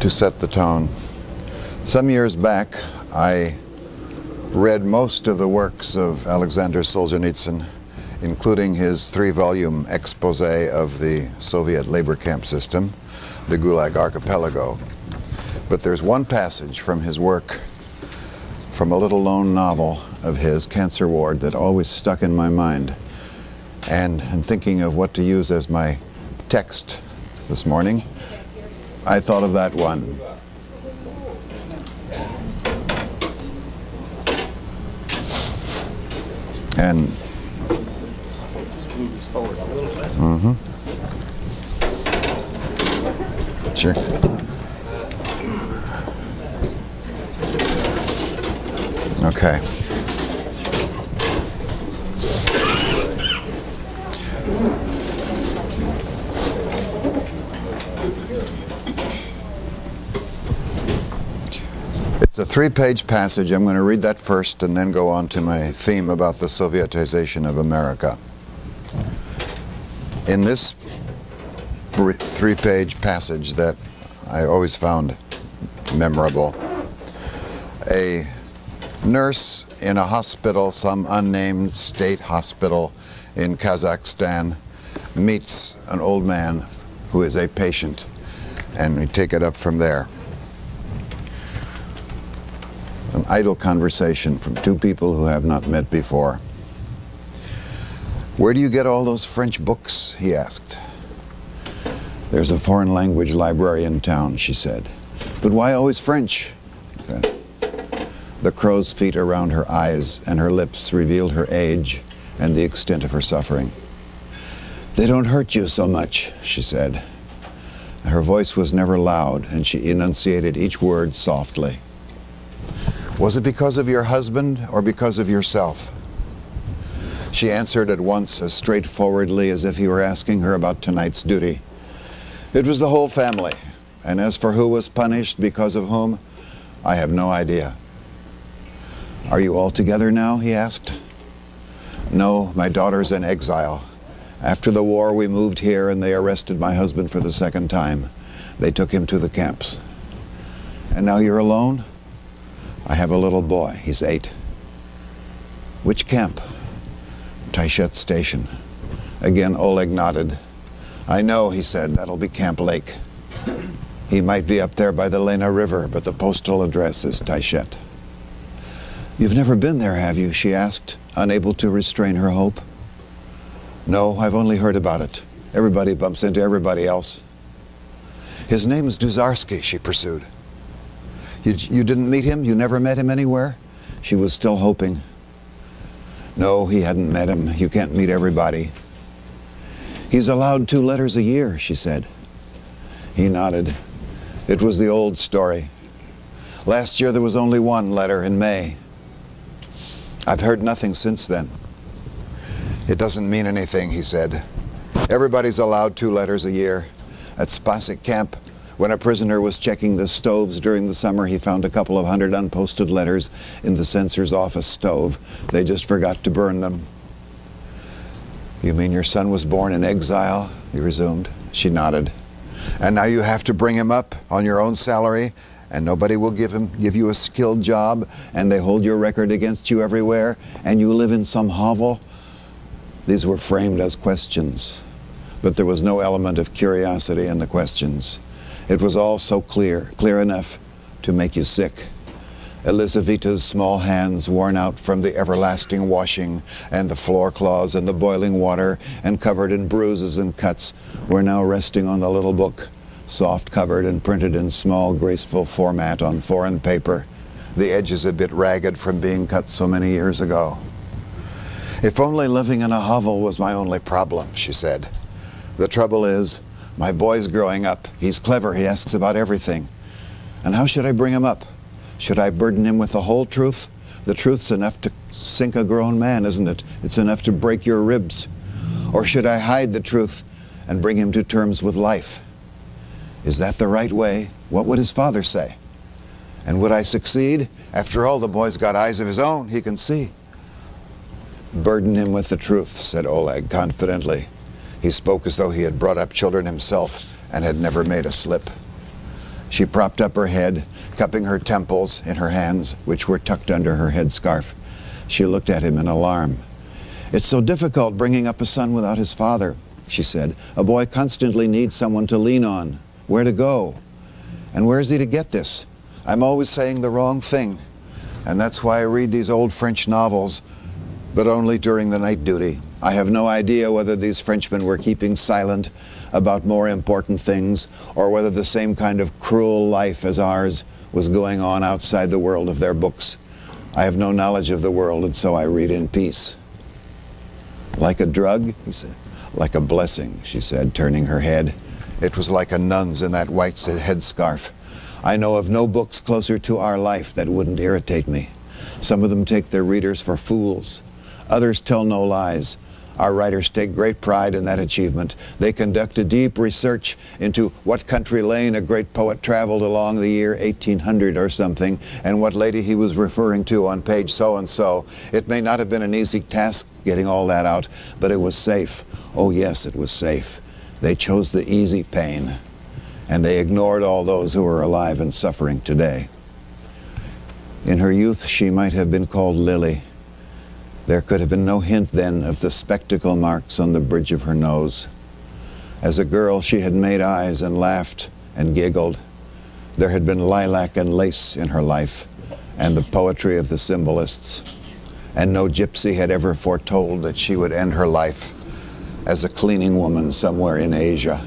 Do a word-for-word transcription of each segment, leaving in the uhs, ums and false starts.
to set the tone. Some years back, I read most of the works of Alexander Solzhenitsyn, including his three-volume expose of the Soviet labor camp system, the Gulag Archipelago. But there's one passage from his work, from a little lone novel of his, Cancer Ward, that always stuck in my mind. And in thinking of what to use as my text this morning, I thought of that one. And forward a little bit. Mm-hmm. Sure. Okay. It's a three-page passage. I'm going to read that first and then go on to my theme about the Sovietization of America. In this three-page passage that I always found memorable, a nurse in a hospital, some unnamed state hospital in Kazakhstan, meets an old man who is a patient, and we take it up from there. An idle conversation from two people who have not met before. "Where do you get all those French books?" he asked. "There's a foreign language library in town," she said. "But why always French?" Okay. The crow's feet around her eyes and her lips revealed her age and the extent of her suffering. "They don't hurt you so much," she said. Her voice was never loud, and she enunciated each word softly. "Was it because of your husband or because of yourself?" She answered at once as straightforwardly as if he were asking her about tonight's duty. "It was the whole family, and as for who was punished because of whom, I have no idea." "Are you all together now?" he asked. "No, my daughter's in exile. After the war we moved here and they arrested my husband for the second time. They took him to the camps." "And now you're alone?" "I have a little boy. He's eight." "Which camp?" "Taishet station." Again Oleg nodded. "I know," he said, "that'll be Camp Lake. He might be up there by the Lena River, but the postal address is Taishet." "You've never been there, have you?" she asked, unable to restrain her hope. "No, I've only heard about it. Everybody bumps into everybody else." "His name's Duzarsky," she pursued. You, you didn't meet him? You never met him anywhere?" She was still hoping. "No, he hadn't met him. You can't meet everybody." "He's allowed two letters a year," she said. He nodded. "It was the old story. Last year there was only one letter in May. I've heard nothing since then." "It doesn't mean anything," he said. "Everybody's allowed two letters a year. At Spassky Camp, when a prisoner was checking the stoves during the summer, he found a couple of hundred unposted letters in the censor's office stove. They just forgot to burn them." "You mean your son was born in exile?" he resumed. She nodded. "And now you have to bring him up on your own salary, and nobody will give him, give you a skilled job, and they hold your record against you everywhere, and you live in some hovel?" These were framed as questions, but there was no element of curiosity in the questions. It was all so clear, clear enough to make you sick. Elizaveta's small hands, worn out from the everlasting washing and the floor cloths and the boiling water and covered in bruises and cuts, were now resting on the little book, soft-covered and printed in small, graceful format on foreign paper, the edges a bit ragged from being cut so many years ago. "If only living in a hovel was my only problem," she said. "The trouble is, my boy's growing up. He's clever. He asks about everything. And how should I bring him up? Should I burden him with the whole truth? The truth's enough to sink a grown man, isn't it? It's enough to break your ribs. Or should I hide the truth and bring him to terms with life? Is that the right way? What would his father say? And would I succeed? After all, the boy's got eyes of his own. He can see." "Burden him with the truth," said Oleg confidently. He spoke as though he had brought up children himself and had never made a slip. She propped up her head, cupping her temples in her hands, which were tucked under her headscarf. She looked at him in alarm. "It's so difficult bringing up a son without his father," she said. "A boy constantly needs someone to lean on. Where to go? And where is he to get this? I'm always saying the wrong thing. And that's why I read these old French novels, but only during the night duty. I have no idea whether these Frenchmen were keeping silent about more important things, or whether the same kind of cruel life as ours was going on outside the world of their books. I have no knowledge of the world, and so I read in peace." "Like a drug?" he said. "Like a blessing," she said, turning her head. "It was like a nun's in that white headscarf. I know of no books closer to our life that wouldn't irritate me. Some of them take their readers for fools. Others tell no lies. Our writers take great pride in that achievement. They conduct a deep research into what country lane a great poet traveled along the year eighteen hundred or something, and what lady he was referring to on page so-and-so. It may not have been an easy task getting all that out, but it was safe. Oh yes, it was safe. They chose the easy pain, and they ignored all those who are alive and suffering today." In her youth, she might have been called Lily. There could have been no hint then of the spectacle marks on the bridge of her nose. As a girl, she had made eyes and laughed and giggled. There had been lilac and lace in her life, and the poetry of the symbolists. And no gypsy had ever foretold that she would end her life as a cleaning woman somewhere in Asia.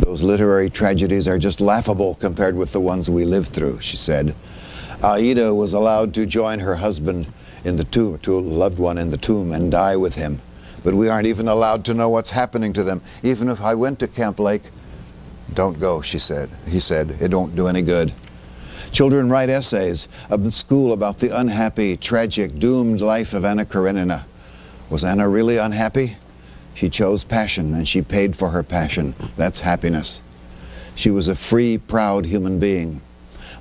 "Those literary tragedies are just laughable compared with the ones we lived through," she said. "Aida was allowed to join her husband in the tomb, to a loved one in the tomb, and die with him. But we aren't even allowed to know what's happening to them. Even if I went to Camp Lake..." "Don't go," she said. He said, "It don't do any good." Children write essays in school about the unhappy, tragic, doomed life of Anna Karenina. Was Anna really unhappy? She chose passion, and she paid for her passion. That's happiness. She was a free, proud human being.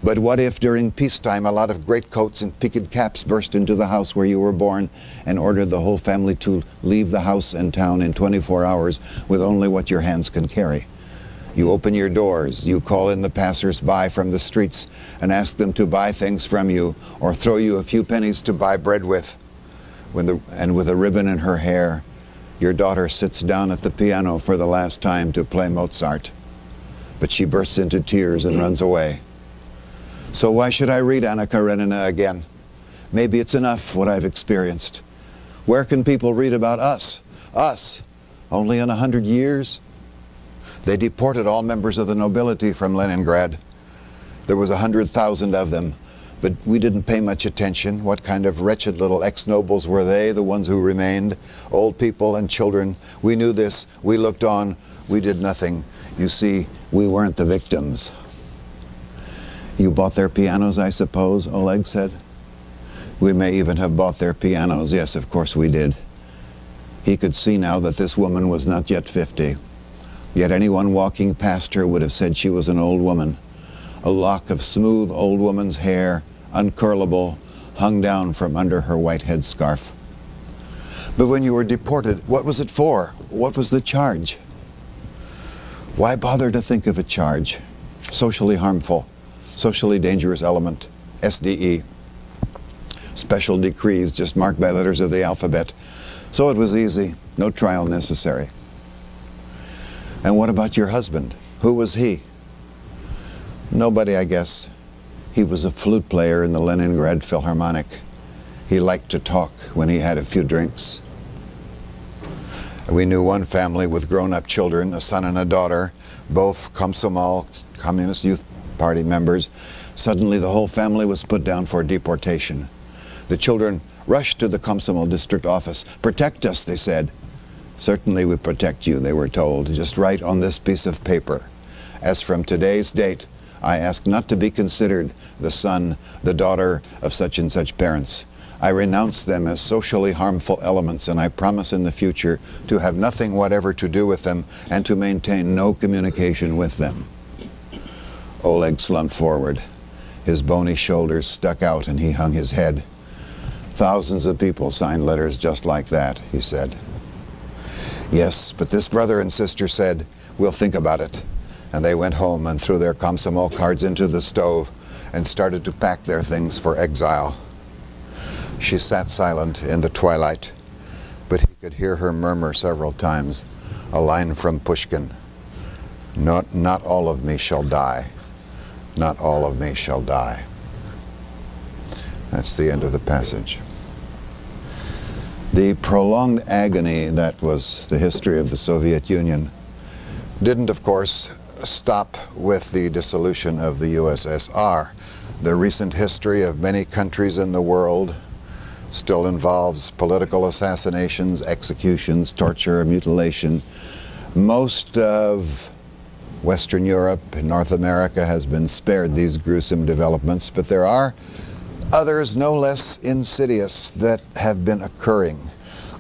But what if during peacetime a lot of greatcoats and peaked caps burst into the house where you were born and ordered the whole family to leave the house and town in twenty-four hours with only what your hands can carry? You open your doors, you call in the passers-by from the streets and ask them to buy things from you or throw you a few pennies to buy bread with. When the, and with a ribbon in her hair, your daughter sits down at the piano for the last time to play Mozart. But she bursts into tears and runs away. So why should I read Anna Karenina again? Maybe it's enough what I've experienced. Where can people read about us? Us? Only in a hundred years? They deported all members of the nobility from Leningrad. There was a hundred thousand of them, but we didn't pay much attention. What kind of wretched little ex-nobles were they, the ones who remained? Old people and children. We knew this. We looked on. We did nothing. You see, we weren't the victims. "You bought their pianos, I suppose," Oleg said. "We may even have bought their pianos. Yes, of course we did." He could see now that this woman was not yet fifty. Yet anyone walking past her would have said she was an old woman. A lock of smooth old woman's hair, uncurlable, hung down from under her white headscarf. "But when you were deported, what was it for? What was the charge?" Why bother to think of a charge? Socially harmful. Socially dangerous element, S D E. Special decrees just marked by letters of the alphabet. So it was easy, no trial necessary. "And what about your husband? Who was he?" "Nobody, I guess. He was a flute player in the Leningrad Philharmonic. He liked to talk when he had a few drinks." We knew one family with grown-up children, a son and a daughter, both Komsomol, Communist Youth Party members. Suddenly the whole family was put down for deportation. The children rushed to the Komsomol district office. "Protect us," they said. "Certainly we protect you," they were told. "Just write on this piece of paper. As from today's date, I ask not to be considered the son, the daughter of such and such parents. I renounce them as socially harmful elements, and I promise in the future to have nothing whatever to do with them and to maintain no communication with them." Oleg slumped forward. His bony shoulders stuck out and he hung his head. "Thousands of people signed letters just like that," he said. "Yes, but this brother and sister said, we'll think about it. And they went home and threw their Komsomol cards into the stove and started to pack their things for exile. She sat silent in the twilight, but he could hear her murmur several times a line from Pushkin. Not, not all of me shall die. Not all of me shall die. That's the end of the passage. The prolonged agony that was the history of the Soviet Union didn't, of course, stop with the dissolution of the U S S R. The recent history of many countries in the world still involves political assassinations, executions, torture, mutilation. Most of Western Europe and North America has been spared these gruesome developments, but there are others no less insidious that have been occurring.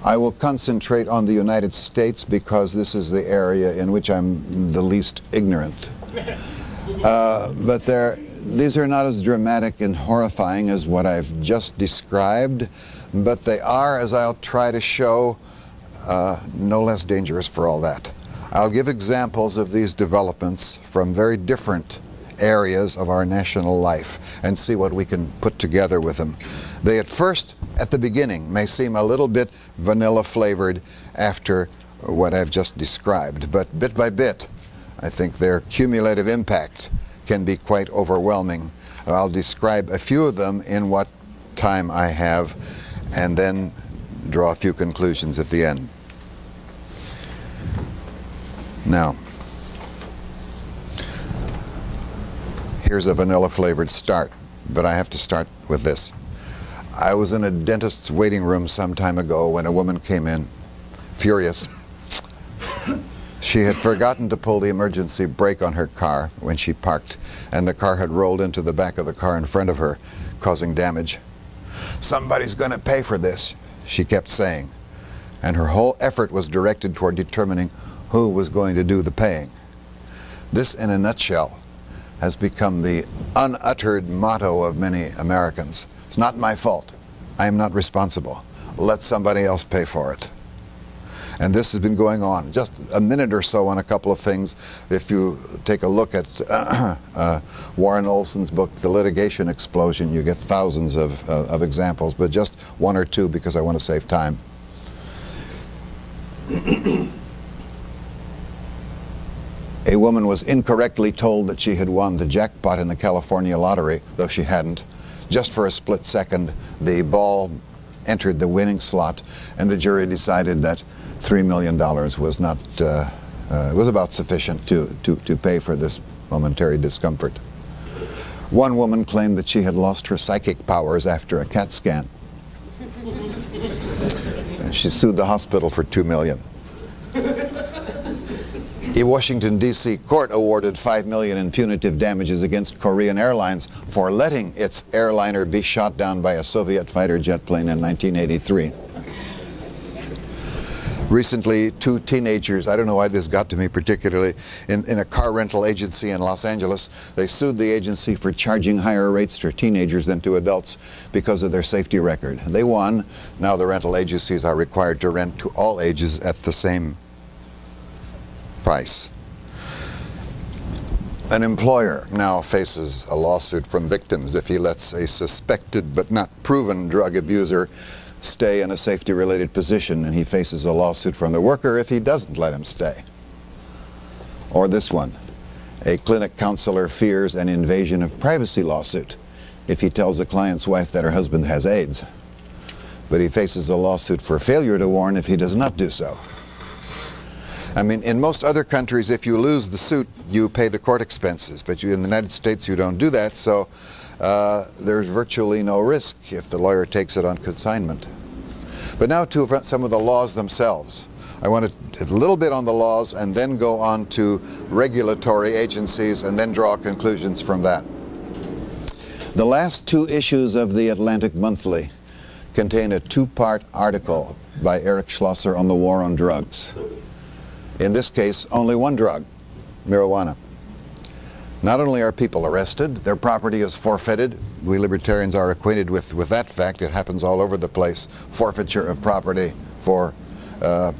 I will concentrate on the United States because this is the area in which I'm the least ignorant. Uh, but there, these are not as dramatic and horrifying as what I've just described, but they are, as I'll try to show, uh, no less dangerous for all that. I'll give examples of these developments from very different areas of our national life and see what we can put together with them. They at first, at the beginning, may seem a little bit vanilla flavored after what I've just described, but bit by bit, I think their cumulative impact can be quite overwhelming. I'll describe a few of them in what time I have and then draw a few conclusions at the end. Now, here's a vanilla-flavored start, but I have to start with this. I was in a dentist's waiting room some time ago when a woman came in, furious. She had forgotten to pull the emergency brake on her car when she parked, and the car had rolled into the back of the car in front of her, causing damage. "Somebody's going to pay for this," she kept saying, and her whole effort was directed toward determining who was going to do the paying. This, in a nutshell, has become the unuttered motto of many Americans. It's not my fault. I am not responsible. Let somebody else pay for it. And this has been going on just a minute or so on a couple of things. If you take a look at uh, uh, Warren Olson's book, The Litigation Explosion, you get thousands of, uh, of examples, but just one or two because I want to save time. A woman was incorrectly told that she had won the jackpot in the California lottery, though she hadn't. Just for a split second, the ball entered the winning slot, and the jury decided that three million dollars was not, uh, uh, was about sufficient to, to, to pay for this momentary discomfort. One woman claimed that she had lost her psychic powers after a CAT scan. She sued the hospital for two million dollars. A Washington, D C court awarded five million dollars in punitive damages against Korean Airlines for letting its airliner be shot down by a Soviet fighter jet plane in nineteen eighty-three. Recently, two teenagers, I don't know why this got to me particularly, in, in a car rental agency in Los Angeles, they sued the agency for charging higher rates to teenagers than to adults because of their safety record. They won. Now the rental agencies are required to rent to all ages at the same price. An employer now faces a lawsuit from victims if he lets a suspected but not proven drug abuser stay in a safety-related position, and he faces a lawsuit from the worker if he doesn't let him stay. Or this one, a clinic counselor fears an invasion of privacy lawsuit if he tells a client's wife that her husband has AIDS, but he faces a lawsuit for failure to warn if he does not do so. I mean, in most other countries, if you lose the suit, you pay the court expenses. But you, in the United States, you don't do that, so uh, there's virtually no risk if the lawyer takes it on consignment. But now to some of the laws themselves. I want to a little bit on the laws and then go on to regulatory agencies and then draw conclusions from that. The last two issues of the Atlantic Monthly contain a two-part article by Eric Schlosser on the war on drugs. In this case, only one drug, marijuana. Not only are people arrested, their property is forfeited. We libertarians are acquainted with, with that fact. It happens all over the place. Forfeiture of property for uh,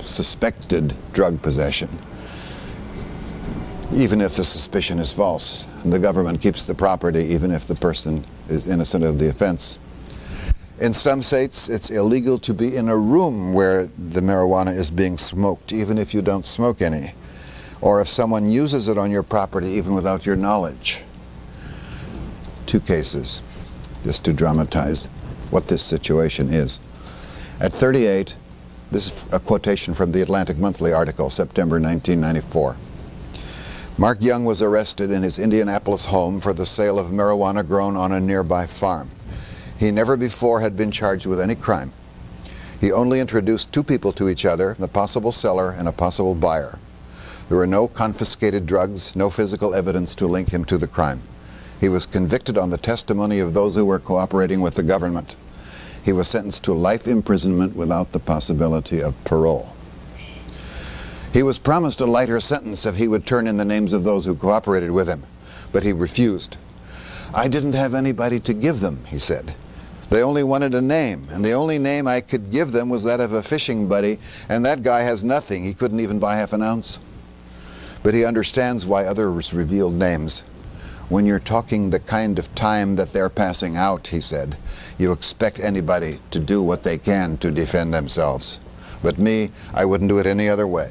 suspected drug possession. even if the suspicion is false. And the government keeps the property even if the person is innocent of the offense. In some states, it's illegal to be in a room where the marijuana is being smoked, even if you don't smoke any, or if someone uses it on your property even without your knowledge. Two cases, just to dramatize what this situation is. At thirty-eight, this is a quotation from the Atlantic Monthly article, September nineteen ninety-four. Mark Young was arrested in his Indianapolis home for the sale of marijuana grown on a nearby farm. He never before had been charged with any crime. He only introduced two people to each other, a possible seller and a possible buyer. There were no confiscated drugs, no physical evidence to link him to the crime. He was convicted on the testimony of those who were cooperating with the government. He was sentenced to life imprisonment without the possibility of parole. He was promised a lighter sentence if he would turn in the names of those who cooperated with him, but he refused. I didn't have anybody to give them, he said. They only wanted a name, and the only name I could give them was that of a fishing buddy, and that guy has nothing. He couldn't even buy half an ounce. But he understands why others revealed names. When you're talking the kind of time that they're passing out, he said, you expect anybody to do what they can to defend themselves. But me, I wouldn't do it any other way.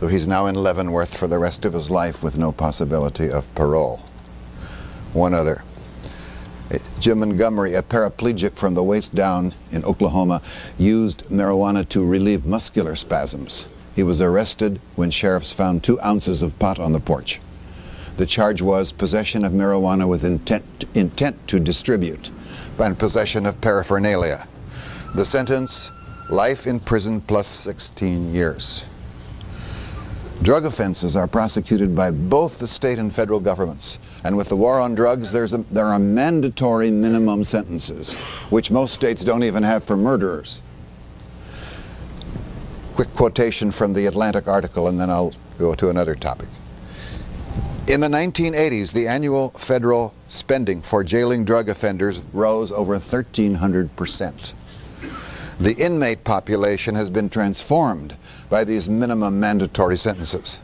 So he's now in Leavenworth for the rest of his life with no possibility of parole. One other. Jim Montgomery, a paraplegic from the waist down in Oklahoma, used marijuana to relieve muscular spasms. He was arrested when sheriffs found two ounces of pot on the porch. The charge was possession of marijuana with intent, intent to distribute and possession of paraphernalia. The sentence, life in prison plus sixteen years. Drug offenses are prosecuted by both the state and federal governments. And with the war on drugs, there's a, there are mandatory minimum sentences, which most states don't even have for murderers. Quick quotation from the Atlantic article, and then I'll go to another topic. In the nineteen eighties, the annual federal spending for jailing drug offenders rose over thirteen hundred percent. The inmate population has been transformed by these minimum mandatory sentences.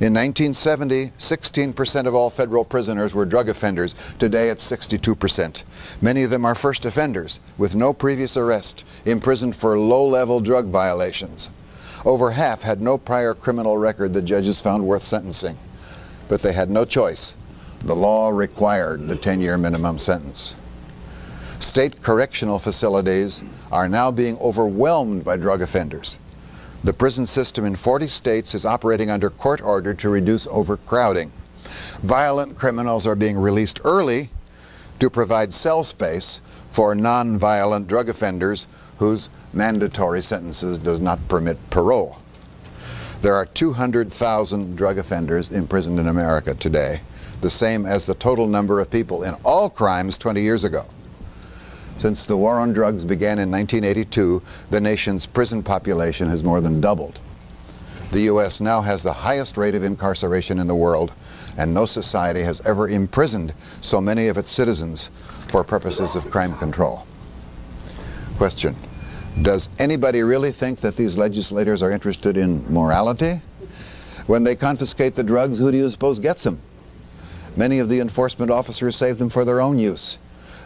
In nineteen seventy, sixteen percent of all federal prisoners were drug offenders. Today it's sixty-two percent. Many of them are first offenders with no previous arrest, imprisoned for low-level drug violations. Over half had no prior criminal record the judges found worth sentencing. But they had no choice. The law required the ten-year minimum sentence. State correctional facilities are now being overwhelmed by drug offenders. The prison system in forty states is operating under court order to reduce overcrowding. Violent criminals are being released early to provide cell space for non-violent drug offenders whose mandatory sentences does not permit parole. There are two hundred thousand drug offenders imprisoned in America today, the same as the total number of people in all crimes twenty years ago. Since the war on drugs began in nineteen eighty-two, the nation's prison population has more than doubled. The U S now has the highest rate of incarceration in the world, and no society has ever imprisoned so many of its citizens for purposes of crime control. Question: does anybody really think that these legislators are interested in morality? When they confiscate the drugs, who do you suppose gets them? Many of the enforcement officers save them for their own use.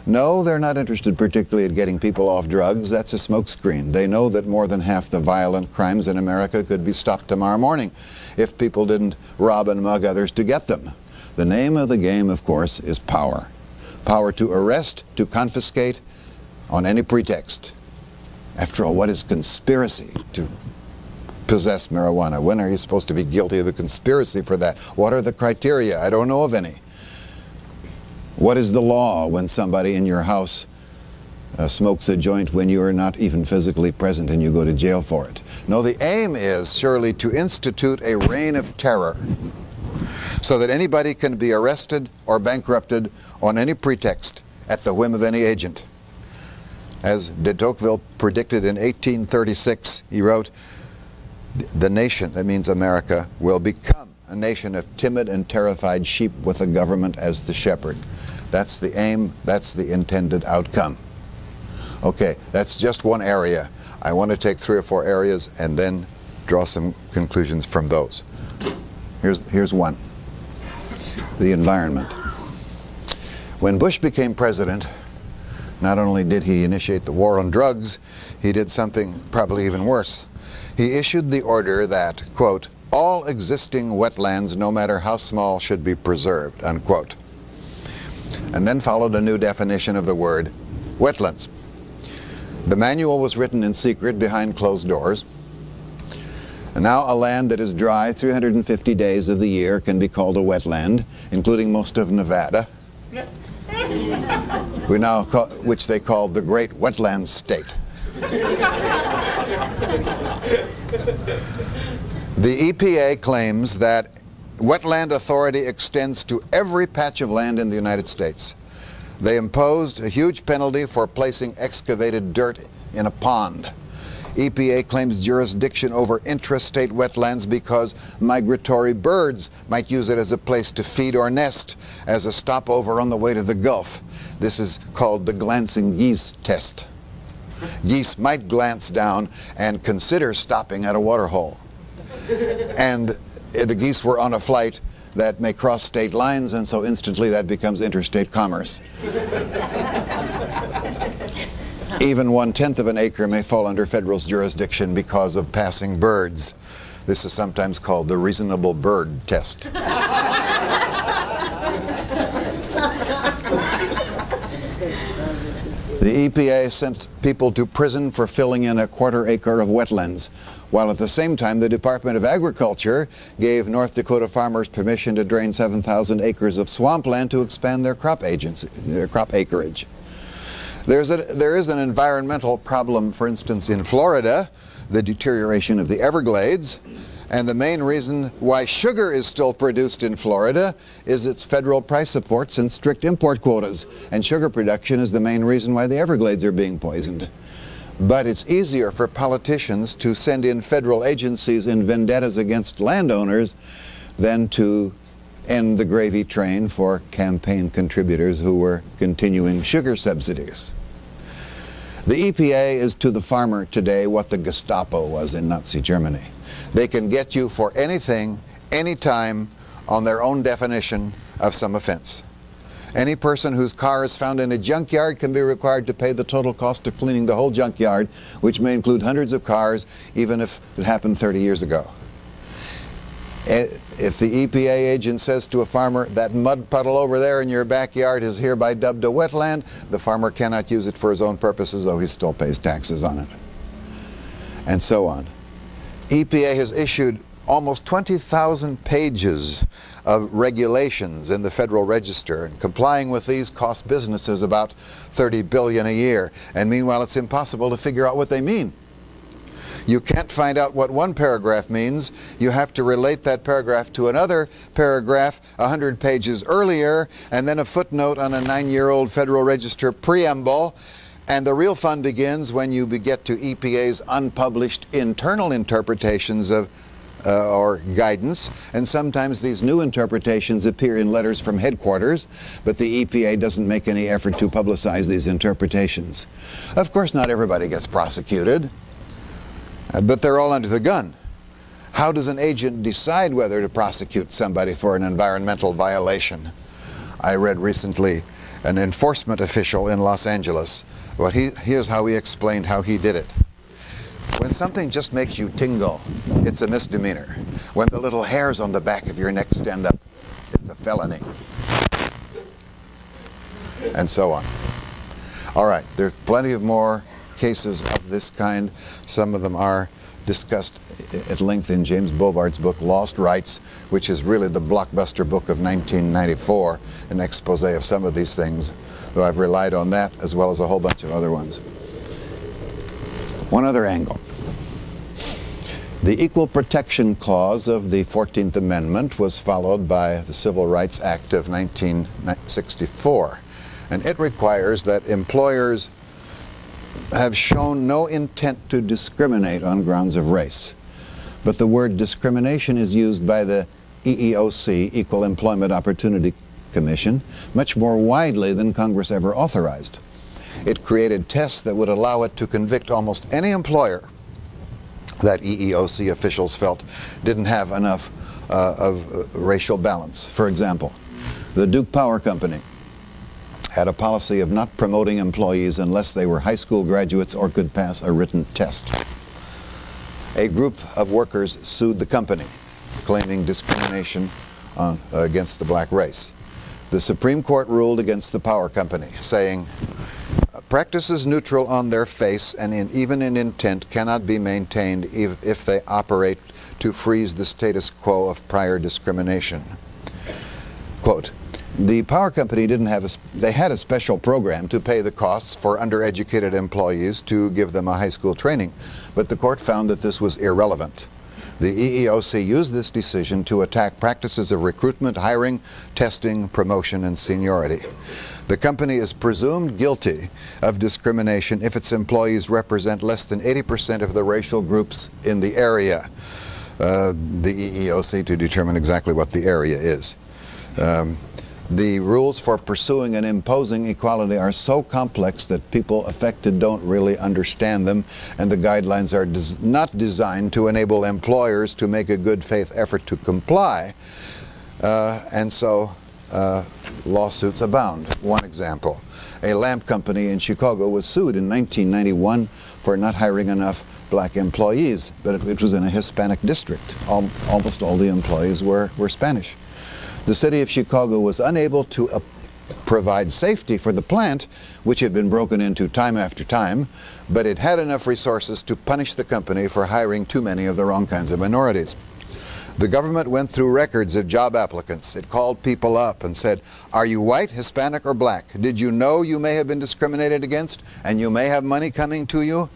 No, they're not interested particularly in getting people off drugs. That's a smokescreen. They know that more than half the violent crimes in America could be stopped tomorrow morning if people didn't rob and mug others to get them. The name of the game, of course, is power. Power to arrest, to confiscate, on any pretext. After all, what is conspiracy to possess marijuana? When are you supposed to be guilty of a conspiracy for that? What are the criteria? I don't know of any. What is the law when somebody in your house uh, smokes a joint when you are not even physically present and you go to jail for it? No, the aim is surely to institute a reign of terror so that anybody can be arrested or bankrupted on any pretext at the whim of any agent. As de Tocqueville predicted in eighteen thirty-six, he wrote, the nation, that means America, will become a nation of timid and terrified sheep with a government as the shepherd. That's the aim, that's the intended outcome. Okay, that's just one area. I want to take three or four areas and then draw some conclusions from those. Here's, here's one. the environment. When Bush became president, not only did he initiate the war on drugs, he did something probably even worse. He issued the order that, quote, all existing wetlands, no matter how small, should be preserved, unquote. And then followed a new definition of the word wetlands. The manual was written in secret behind closed doors. And now a land that is dry three hundred fifty days of the year can be called a wetland, including most of Nevada, we now call, which they called the Great Wetlands State. The E P A claims that wetland authority extends to every patch of land in the United States. They imposed a huge penalty for placing excavated dirt in a pond. E P A claims jurisdiction over intrastate wetlands because migratory birds might use it as a place to feed or nest, as a stopover on the way to the Gulf. This is called the glancing geese test. Geese might glance down and consider stopping at a waterhole. And the geese were on a flight that may cross state lines, and so instantly that becomes interstate commerce. Even one-tenth of an acre may fall under federal jurisdiction because of passing birds. This is sometimes called the reasonable bird test. The E P A sent people to prison for filling in a quarter acre of wetlands, while at the same time the Department of Agriculture gave North Dakota farmers permission to drain seven thousand acres of swampland to expand their crop, agency, their crop acreage. There's a, there is an environmental problem, for instance, in Florida, the deterioration of the Everglades, and the main reason why sugar is still produced in Florida is its federal price supports and strict import quotas, and sugar production is the main reason why the Everglades are being poisoned. But it's easier for politicians to send in federal agencies in vendettas against landowners than to end the gravy train for campaign contributors who were continuing sugar subsidies. The E P A is to the farmer today what the Gestapo was in Nazi Germany. They can get you for anything, anytime, on their own definition of some offense. Any person whose car is found in a junkyard can be required to pay the total cost of cleaning the whole junkyard, which may include hundreds of cars, even if it happened thirty years ago. If the E P A agent says to a farmer, that mud puddle over there in your backyard is hereby dubbed a wetland, the farmer cannot use it for his own purposes, though he still pays taxes on it. And so on. E P A has issued almost twenty thousand pages of regulations in the Federal Register, and complying with these costs businesses about thirty billion dollars a year. And meanwhile, it's impossible to figure out what they mean. You can't find out what one paragraph means. You have to relate that paragraph to another paragraph a hundred pages earlier, and then a footnote on a nine-year-old Federal Register preamble. And the real fun begins when you get to E P A's unpublished internal interpretations of uh, or guidance. And sometimes these new interpretations appear in letters from headquarters, but the E P A doesn't make any effort to publicize these interpretations. Of course, not everybody gets prosecuted. But they're all under the gun. How does an agent decide whether to prosecute somebody for an environmental violation? I read recently an enforcement official in Los Angeles. Well, he, here's how he explained how he did it. When something just makes you tingle, it's a misdemeanor. When the little hairs on the back of your neck stand up, it's a felony. And so on. All right, there's plenty of more cases of this kind. Some of them are discussed at length in James Bovart's book, Lost Rights, which is really the blockbuster book of nineteen ninety-four, an expose of some of these things, though I've relied on that as well as a whole bunch of other ones. One other angle. The Equal Protection Clause of the fourteenth Amendment was followed by the Civil Rights Act of nineteen sixty-four, and it requires that employers have shown no intent to discriminate on grounds of race. But the word discrimination is used by the E E O C, Equal Employment Opportunity Commission, much more widely than Congress ever authorized. It created tests that would allow it to convict almost any employer that E E O C officials felt didn't have enough uh, of racial balance. For example, The Duke Power Company had a policy of not promoting employees unless they were high school graduates or could pass a written test. A group of workers sued the company, claiming discrimination on, uh, against the black race. The Supreme Court ruled against the power company, saying, practices neutral on their face and in, even in intent cannot be maintained if, if they operate to freeze the status quo of prior discrimination. Quote, the power company didn't have a, they had a special program to pay the costs for undereducated employees to give them a high school training, but the court found that this was irrelevant. The E E O C used this decision to attack practices of recruitment, hiring, testing, promotion, and seniority. The company is presumed guilty of discrimination if its employees represent less than eighty percent of the racial groups in the area. Uh, the E E O C to determine exactly what the area is. Um, the rules for pursuing and imposing equality are so complex that people affected don't really understand them, and the guidelines are des- not designed to enable employers to make a good faith effort to comply, uh, and so Uh, lawsuits abound. One example, a lamp company in Chicago was sued in nineteen ninety-one for not hiring enough black employees, but it, it was in a Hispanic district. Al- almost all the employees were, were Spanish. The city of Chicago was unable to uh, provide safety for the plant, which had been broken into time after time, but it had enough resources to punish the company for hiring too many of the wrong kinds of minorities. The government went through records of job applicants. It called people up and said, are you white, Hispanic, or black? Did you know you may have been discriminated against and you may have money coming to you?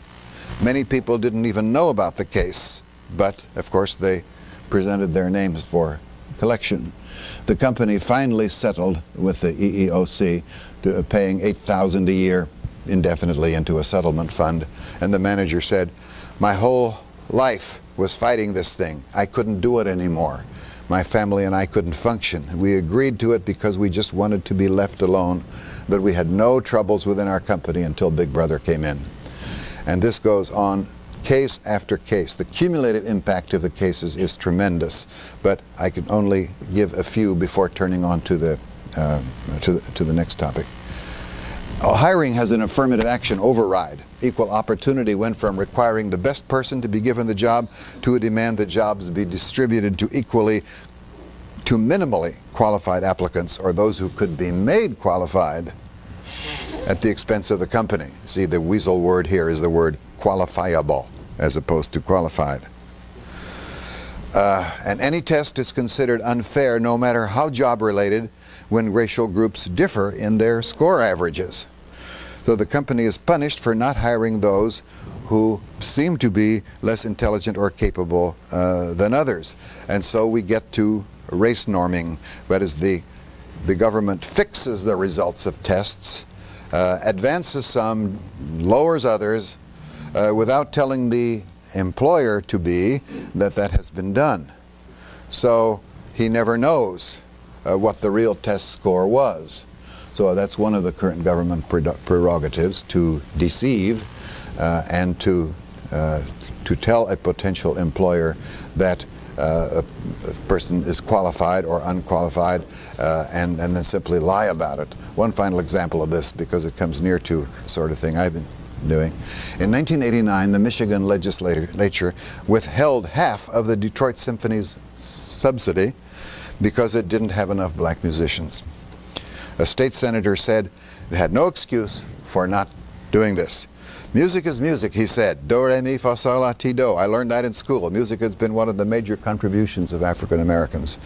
Many people didn't even know about the case, but of course they presented their names for collection. The company finally settled with the E E O C, to, uh, paying eight thousand dollars a year indefinitely into a settlement fund, and the manager said, my whole life was fighting this thing. I couldn't do it anymore. My family and I couldn't function. We agreed to it because we just wanted to be left alone, but we had no troubles within our company until Big Brother came in. And this goes on case after case. The cumulative impact of the cases is tremendous, but I can only give a few before turning on to the, uh, to the, to the next topic. Hiring has an affirmative action override. Equal opportunity went from requiring the best person to be given the job to a demand that jobs be distributed to equally to minimally qualified applicants, or those who could be made qualified at the expense of the company. See, the weasel word here is the word qualifiable as opposed to qualified. Uh, and any test is considered unfair, no matter how job-related, when racial groups differ in their score averages. So the company is punished for not hiring those who seem to be less intelligent or capable uh, than others. And so we get to race norming. That is, the, the government fixes the results of tests, uh, advances some, lowers others, uh, without telling the employer to be that that has been done. So he never knows Uh, what the real test score was. So that's one of the current government prerogatives, to deceive uh, and to uh, to tell a potential employer that uh, a person is qualified or unqualified, uh, and, and then simply lie about it. One final example of this, because it comes near to the sort of thing I've been doing. In nineteen eighty-nine, the Michigan legislature withheld half of the Detroit Symphony's subsidy because it didn't have enough black musicians. A state senator said it had no excuse for not doing this. Music is music, he said. Do, re, mi, fa, sol, la, ti, do. I learned that in school. Music has been one of the major contributions of African Americans.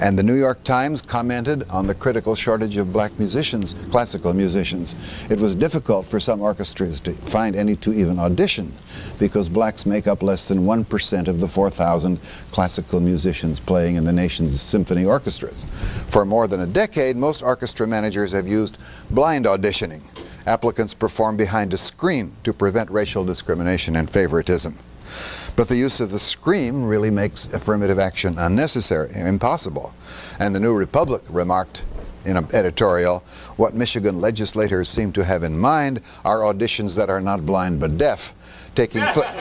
And the New York Times commented on the critical shortage of black musicians, classical musicians. It was difficult for some orchestras to find any to even audition, because blacks make up less than one percent of the four thousand classical musicians playing in the nation's symphony orchestras. For more than a decade, most orchestra managers have used blind auditioning. Applicants perform behind a screen to prevent racial discrimination and favoritism. But the use of the screen really makes affirmative action unnecessary, impossible. And the New Republic remarked in an editorial, what Michigan legislators seem to have in mind are auditions that are not blind but deaf, taking, pl-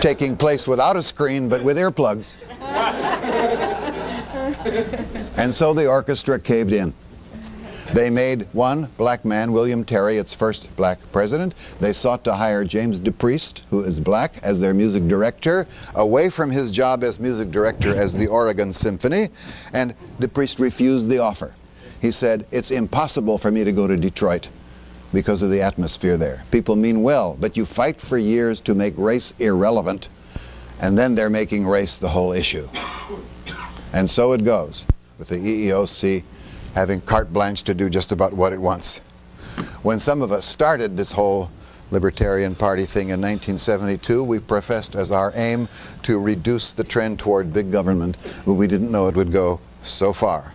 taking place without a screen but with earplugs. And so the orchestra caved in. They made one black man, William Terry, its first black president. They sought to hire James DePriest, who is black, as their music director, away from his job as music director as the Oregon Symphony, and DePriest refused the offer. He said, it's impossible for me to go to Detroit because of the atmosphere there. People mean well, but you fight for years to make race irrelevant, and then they're making race the whole issue. And so it goes with the E E O C having carte blanche to do just about what it wants. When some of us started this whole Libertarian Party thing in nineteen seventy-two, we professed as our aim to reduce the trend toward big government, but we didn't know it would go so far.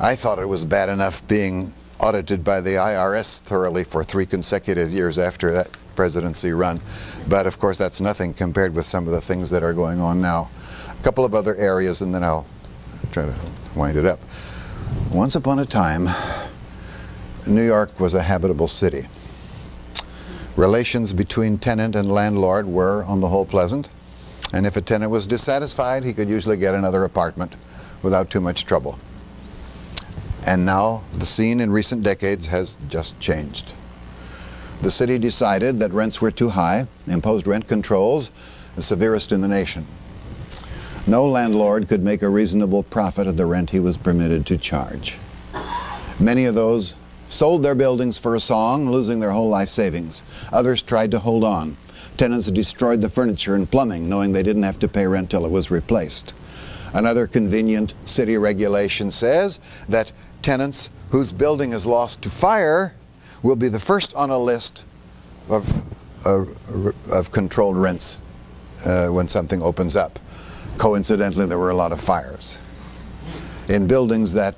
I thought it was bad enough being audited by the I R S thoroughly for three consecutive years after that presidency run, but of course that's nothing compared with some of the things that are going on now. A couple of other areas, and then I'll try to wind it up. Once upon a time, New York was a habitable city. Relations between tenant and landlord were, on the whole, pleasant. And if a tenant was dissatisfied, he could usually get another apartment without too much trouble. And now, the scene in recent decades has just changed. The city decided that rents were too high, imposed rent controls, the severest in the nation. No landlord could make a reasonable profit at the rent he was permitted to charge. Many of those sold their buildings for a song, losing their whole life savings. Others tried to hold on. Tenants destroyed the furniture and plumbing, knowing they didn't have to pay rent till it was replaced. Another convenient city regulation says that tenants whose building is lost to fire will be the first on a list of, of, of controlled rents uh, when something opens up. Coincidentally, there were a lot of fires in buildings that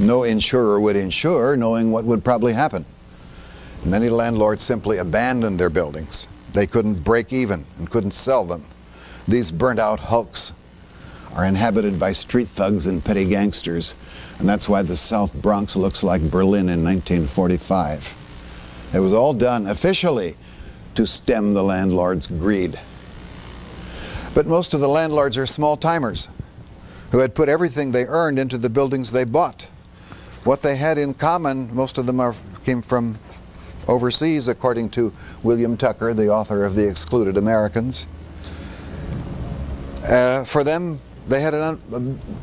no insurer would insure, knowing what would probably happen. Many landlords simply abandoned their buildings. They couldn't break even and couldn't sell them. These burnt-out hulks are inhabited by street thugs and petty gangsters, and that's why the South Bronx looks like Berlin in nineteen forty-five. It was all done officially to stem the landlord's greed. But most of the landlords are small-timers who had put everything they earned into the buildings they bought. What they had in common, most of them are, came from overseas, according to William Tucker, the author of The Excluded Americans. Uh, for them, they had a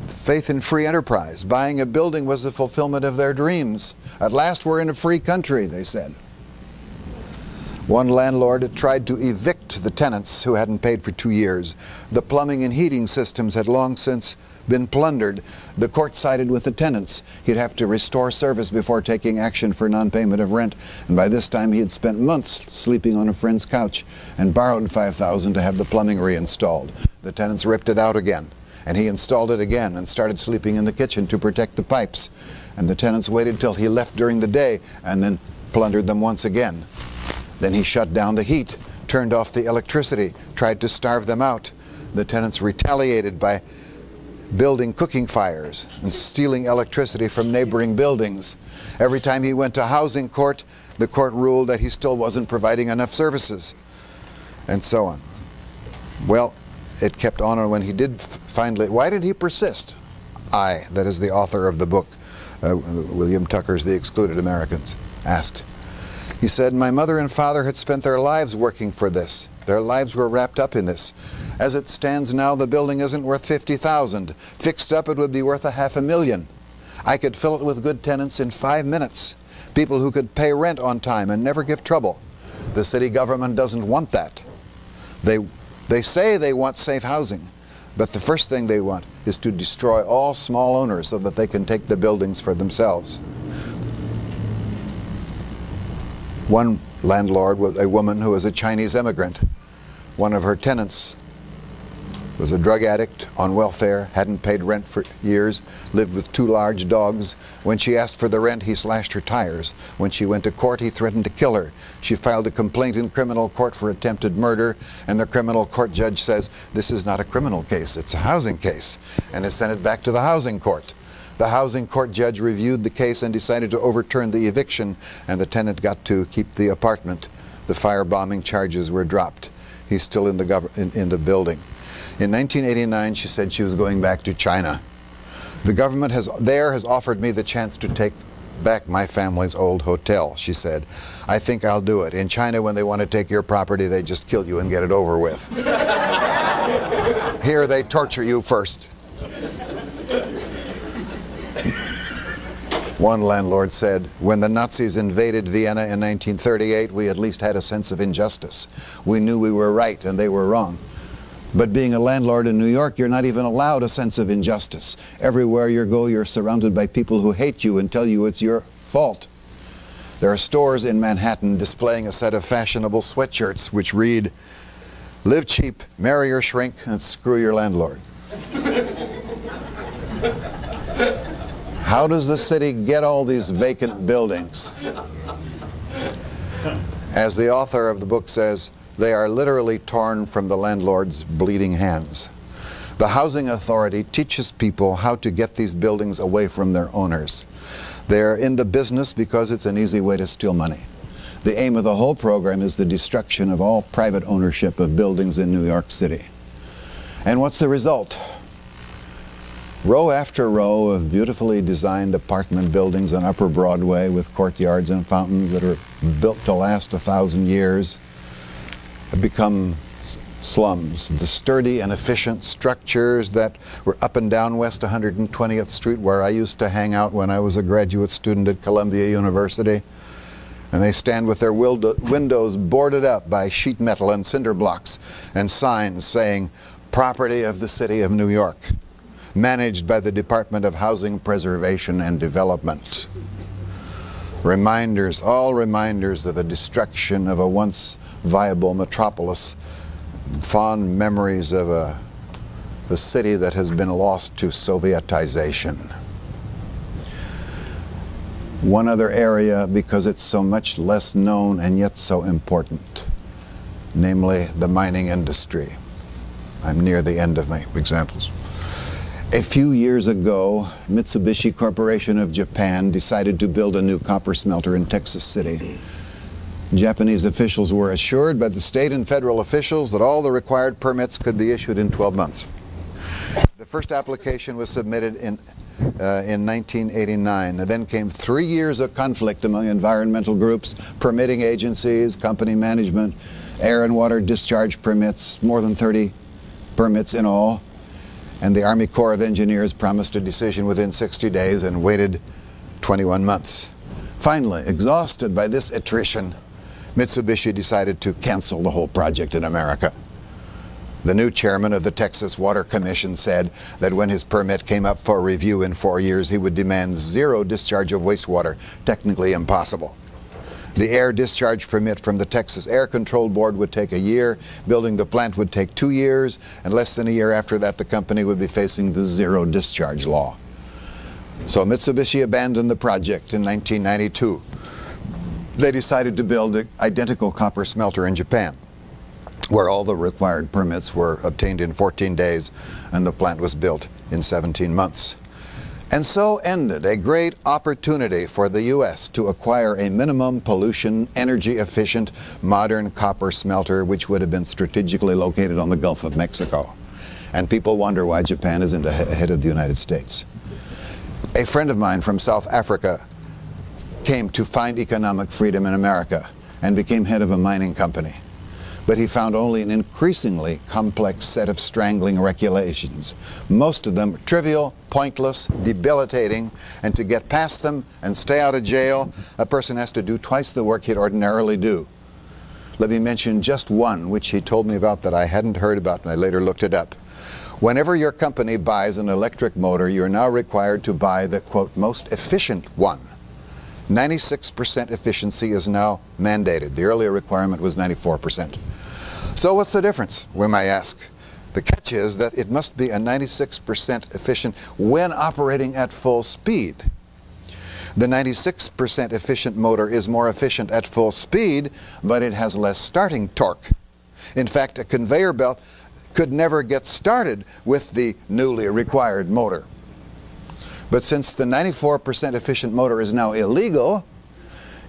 faith in free enterprise. Buying a building was the fulfillment of their dreams. At last, we're in a free country, they said. One landlord tried to evict the tenants who hadn't paid for two years. The plumbing and heating systems had long since been plundered. The court sided with the tenants. He'd have to restore service before taking action for non-payment of rent. And by this time, he had spent months sleeping on a friend's couch and borrowed five thousand dollars to have the plumbing reinstalled. The tenants ripped it out again, and he installed it again and started sleeping in the kitchen to protect the pipes. And the tenants waited till he left during the day and then plundered them once again. Then he shut down the heat, turned off the electricity, tried to starve them out. The tenants retaliated by building cooking fires and stealing electricity from neighboring buildings. Every time he went to housing court, the court ruled that he still wasn't providing enough services, and so on. Well, it kept on, and when he did finally, why did he persist? I, that is the author of the book, uh, William Tucker's The Excluded Americans, asked. He said, my mother and father had spent their lives working for this. Their lives were wrapped up in this. As it stands now, the building isn't worth fifty thousand dollars. Fixed up, it would be worth a half a million. I could fill it with good tenants in five minutes. People who could pay rent on time and never give trouble. The city government doesn't want that. They, they say they want safe housing, but the first thing they want is to destroy all small owners so that they can take the buildings for themselves. One landlord was a woman who was a Chinese immigrant. One of her tenants was a drug addict on welfare, hadn't paid rent for years, lived with two large dogs. When she asked for the rent, he slashed her tires. When she went to court, he threatened to kill her. She filed a complaint in criminal court for attempted murder, and the criminal court judge says, this is not a criminal case, it's a housing case, and has sent it back to the housing court. The housing court judge reviewed the case and decided to overturn the eviction, and the tenant got to keep the apartment. The firebombing charges were dropped. He's still in the, in, in the building. In nineteen eighty-nine, she said she was going back to China. The government has there has offered me the chance to take back my family's old hotel, she said. I think I'll do it. In China, when they want to take your property, they just kill you and get it over with. Here, they torture you first. One landlord said, when the Nazis invaded Vienna in nineteen thirty-eight, we at least had a sense of injustice. We knew we were right and they were wrong. But being a landlord in New York, you're not even allowed a sense of injustice. Everywhere you go, you're surrounded by people who hate you and tell you it's your fault. There are stores in Manhattan displaying a set of fashionable sweatshirts which read, live cheap, marry or shrink, and screw your landlord. How does the city get all these vacant buildings? As the author of the book says, they are literally torn from the landlord's bleeding hands. The housing authority teaches people how to get these buildings away from their owners. They're in the business because it's an easy way to steal money. The aim of the whole program is the destruction of all private ownership of buildings in New York City. And what's the result? Row after row of beautifully designed apartment buildings on Upper Broadway with courtyards and fountains that are built to last a thousand years become slums. The sturdy and efficient structures that were up and down West one hundred twentieth Street, where I used to hang out when I was a graduate student at Columbia University. And they stand with their windows boarded up by sheet metal and cinder blocks and signs saying, property of the city of New York, managed by the Department of Housing Preservation and Development. Reminders, all reminders of the destruction of a once viable metropolis, fond memories of a, a city that has been lost to Sovietization. One other area, because it's so much less known and yet so important, namely the mining industry. I'm near the end of my examples. A few years ago, Mitsubishi Corporation of Japan decided to build a new copper smelter in Texas City. Japanese officials were assured by the state and federal officials that all the required permits could be issued in twelve months. The first application was submitted in, uh, in nineteen eighty-nine. And then came three years of conflict among environmental groups, permitting agencies, company management, air and water discharge permits, more than thirty permits in all. And the Army Corps of Engineers promised a decision within sixty days and waited twenty-one months. Finally, exhausted by this attrition, Mitsubishi decided to cancel the whole project in America. The new chairman of the Texas Water Commission said that when his permit came up for review in four years, he would demand zero discharge of wastewater, technically impossible. The air discharge permit from the Texas Air Control Board would take a year, building the plant would take two years, and less than a year after that the company would be facing the zero discharge law. So Mitsubishi abandoned the project in nineteen ninety-two. They decided to build an identical copper smelter in Japan, where all the required permits were obtained in fourteen days, and the plant was built in seventeen months. And so ended a great opportunity for the U S to acquire a minimum pollution, energy efficient, modern copper smelter which would have been strategically located on the Gulf of Mexico. And people wonder why Japan isn't ahead of the United States. A friend of mine from South Africa came to find economic freedom in America and became head of a mining company. But he found only an increasingly complex set of strangling regulations, most of them trivial, pointless, debilitating, and to get past them and stay out of jail, a person has to do twice the work he'd ordinarily do. Let me mention just one, which he told me about that I hadn't heard about, and I later looked it up. Whenever your company buys an electric motor, you're now required to buy the, quote, most efficient one. ninety-six percent efficiency is now mandated. The earlier requirement was ninety-four percent. So what's the difference, we may ask? The catch is that it must be a ninety-six percent efficient when operating at full speed. The ninety-six percent efficient motor is more efficient at full speed, but it has less starting torque. In fact, a conveyor belt could never get started with the newly required motor. But since the ninety-four percent efficient motor is now illegal,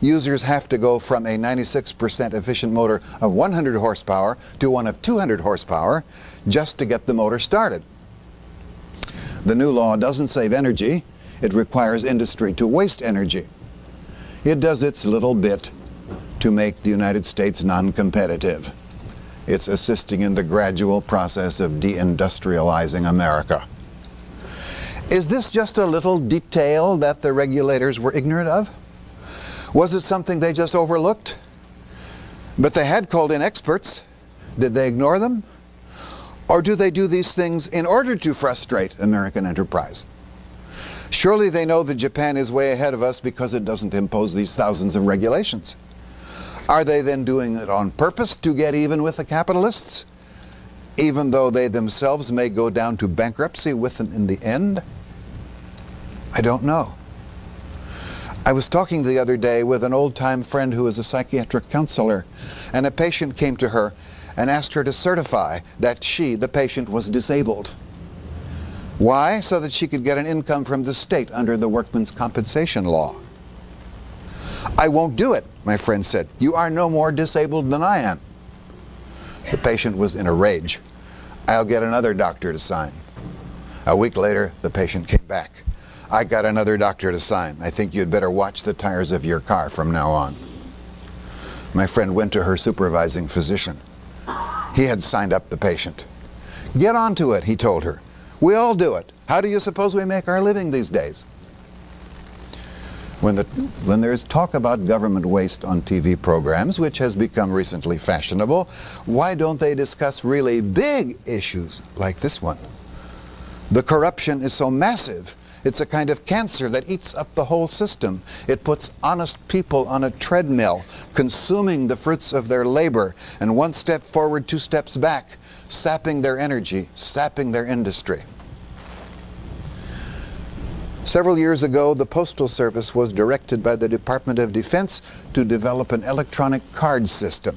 users have to go from a ninety-six percent efficient motor of one hundred horsepower to one of two hundred horsepower just to get the motor started. The new law doesn't save energy. It requires industry to waste energy. It does its little bit to make the United States non-competitive. It's assisting in the gradual process of deindustrializing America. Is this just a little detail that the regulators were ignorant of? Was it something they just overlooked? But they had called in experts. Did they ignore them? Or do they do these things in order to frustrate American enterprise? Surely they know that Japan is way ahead of us because it doesn't impose these thousands of regulations. Are they then doing it on purpose to get even with the capitalists, even though they themselves may go down to bankruptcy with them in the end? I don't know. I was talking the other day with an old-time friend who is a psychiatric counselor, and a patient came to her and asked her to certify that she, the patient, was disabled. Why? So that she could get an income from the state under the workman's compensation law. I won't do it, my friend said. You are no more disabled than I am. The patient was in a rage. I'll get another doctor to sign. A week later, the patient came back. I got another doctor to sign. I think you'd better watch the tires of your car from now on. My friend went to her supervising physician. He had signed up the patient. Get on to it, he told her. We all do it. How do you suppose we make our living these days? When, the, when there is talk about government waste on T V programs, which has become recently fashionable, why don't they discuss really big issues like this one? The corruption is so massive. It's a kind of cancer that eats up the whole system. It puts honest people on a treadmill, consuming the fruits of their labor, and one step forward, two steps back, sapping their energy, sapping their industry. Several years ago, the Postal Service was directed by the Department of Defense to develop an electronic card system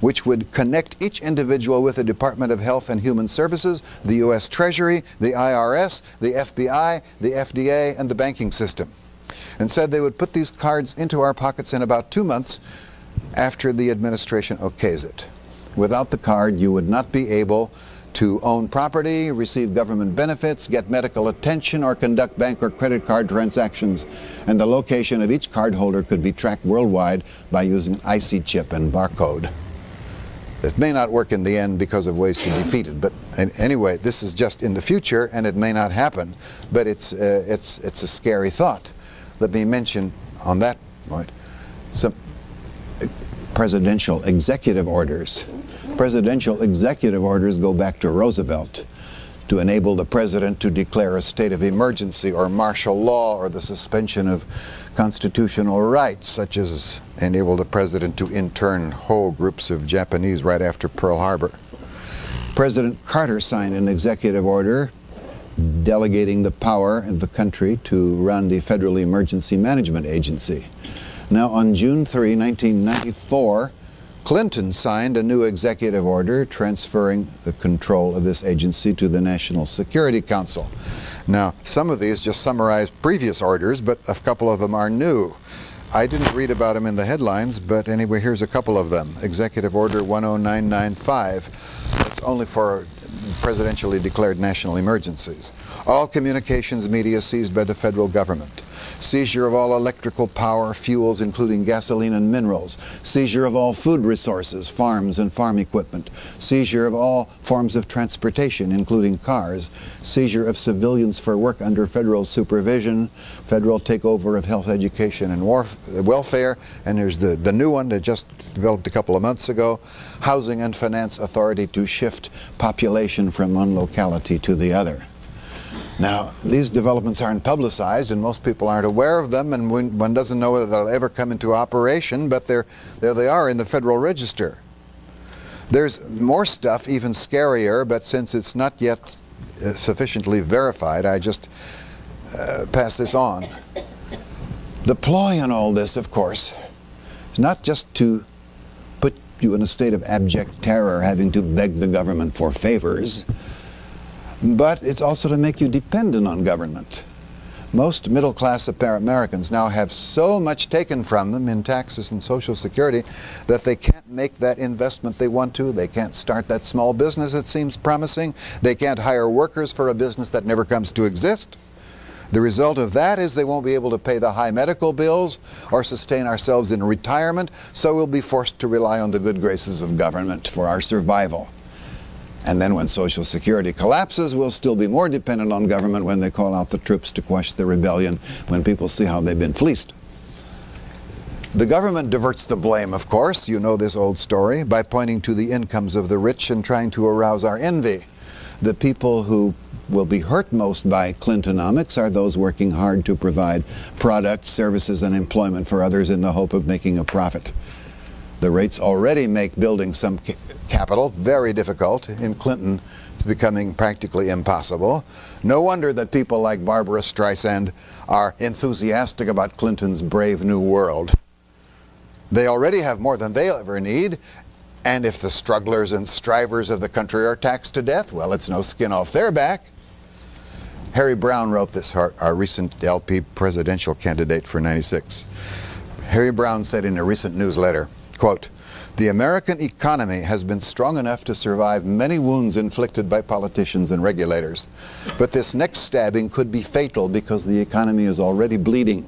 which would connect each individual with the Department of Health and Human Services, the U S Treasury, the I R S, the F B I, the F D A, and the banking system, and said they would put these cards into our pockets in about two months after the administration okays it. Without the card, you would not be able to own property, receive government benefits, get medical attention, or conduct bank or credit card transactions. And the location of each cardholder could be tracked worldwide by using an I C chip and barcode. It may not work in the end because of ways to defeat it, but anyway, this is just in the future and it may not happen, but it's, uh, it's, it's a scary thought. Let me mention on that point some presidential executive orders. Presidential executive orders go back to Roosevelt to enable the president to declare a state of emergency or martial law or the suspension of constitutional rights, such as enable the president to intern whole groups of Japanese right after Pearl Harbor. President Carter signed an executive order delegating the power of the country to run the Federal Emergency Management Agency. Now on June third, nineteen ninety-four, Clinton signed a new executive order transferring the control of this agency to the National Security Council. Now, some of these just summarize previous orders, but a couple of them are new. I didn't read about them in the headlines, but anyway, here's a couple of them. Executive Order one oh nine nine five. That's only for presidentially declared national emergencies. All communications media seized by the federal government. Seizure of all electrical power, fuels including gasoline and minerals. Seizure of all food resources, farms and farm equipment. Seizure of all forms of transportation, including cars. Seizure of civilians for work under federal supervision. Federal takeover of health, education, and warf- welfare. And there's the, the new one that just developed a couple of months ago. Housing and Finance Authority to shift population from one locality to the other. Now, these developments aren't publicized, and most people aren't aware of them, and one doesn't know whether they'll ever come into operation, but there they are in the Federal Register. There's more stuff, even scarier, but since it's not yet sufficiently verified, I just uh, pass this on. The ploy in all this, of course, is not just to put you in a state of abject terror, having to beg the government for favors, but it's also to make you dependent on government. most middle-class Americans now have so much taken from them in taxes and Social Security that they can't make that investment they want to. They can't start that small business that seems promising. They can't hire workers for a business that never comes to exist. The result of that is they won't be able to pay the high medical bills or sustain ourselves in retirement, so we'll be forced to rely on the good graces of government for our survival. And then when Social Security collapses, we'll still be more dependent on government when they call out the troops to quash the rebellion, when people see how they've been fleeced. The government diverts the blame, of course, you know this old story, by pointing to the incomes of the rich and trying to arouse our envy. The people who will be hurt most by Clintonomics are those working hard to provide products, services, and employment for others in the hope of making a profit. The rates already make building some capital very difficult. In Clinton, it's becoming practically impossible. No wonder that people like Barbara Streisand are enthusiastic about Clinton's brave new world. They already have more than they'll ever need. And if the strugglers and strivers of the country are taxed to death, well, it's no skin off their back. Harry Brown wrote this, our recent L P presidential candidate for ninety-six. Harry Brown said in a recent newsletter, quote, "The American economy has been strong enough to survive many wounds inflicted by politicians and regulators. But this next stabbing could be fatal because the economy is already bleeding.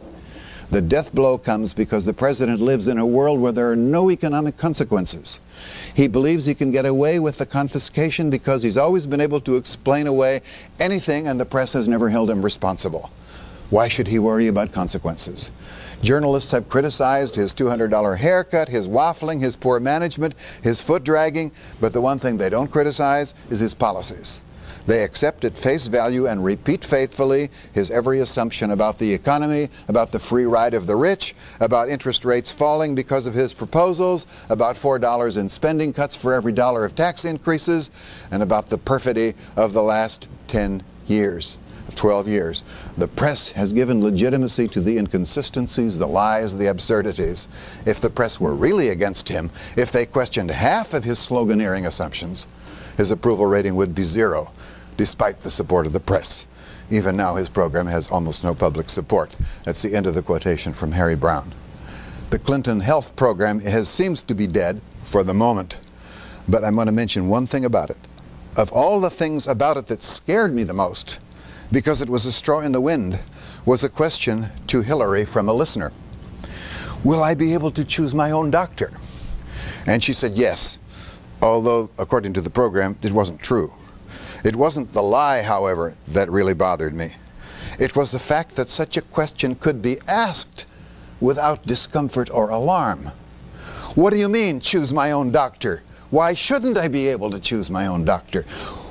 The death blow comes because the president lives in a world where there are no economic consequences. He believes he can get away with the confiscation because he's always been able to explain away anything and the press has never held him responsible. Why should he worry about consequences? Journalists have criticized his two hundred dollar haircut, his waffling, his poor management, his foot dragging, but the one thing they don't criticize is his policies. They accept at face value and repeat faithfully his every assumption about the economy, about the free ride of the rich, about interest rates falling because of his proposals, about four dollars in spending cuts for every dollar of tax increases, and about the perfidy of the last ten years, twelve years. The press has given legitimacy to the inconsistencies, the lies, the absurdities. If the press were really against him, if they questioned half of his sloganeering assumptions, his approval rating would be zero, despite the support of the press. Even now, his program has almost no public support." That's the end of the quotation from Harry Brown. The Clinton health program has, seems to be dead for the moment, but I'm going to mention one thing about it. Of all the things about it that scared me the most, because it was a straw in the wind, was a question to Hillary from a listener. "Will I be able to choose my own doctor?" And she said yes, although, according to the program, it wasn't true. It wasn't the lie, however, that really bothered me. It was the fact that such a question could be asked without discomfort or alarm. What do you mean, choose my own doctor? Why shouldn't I be able to choose my own doctor?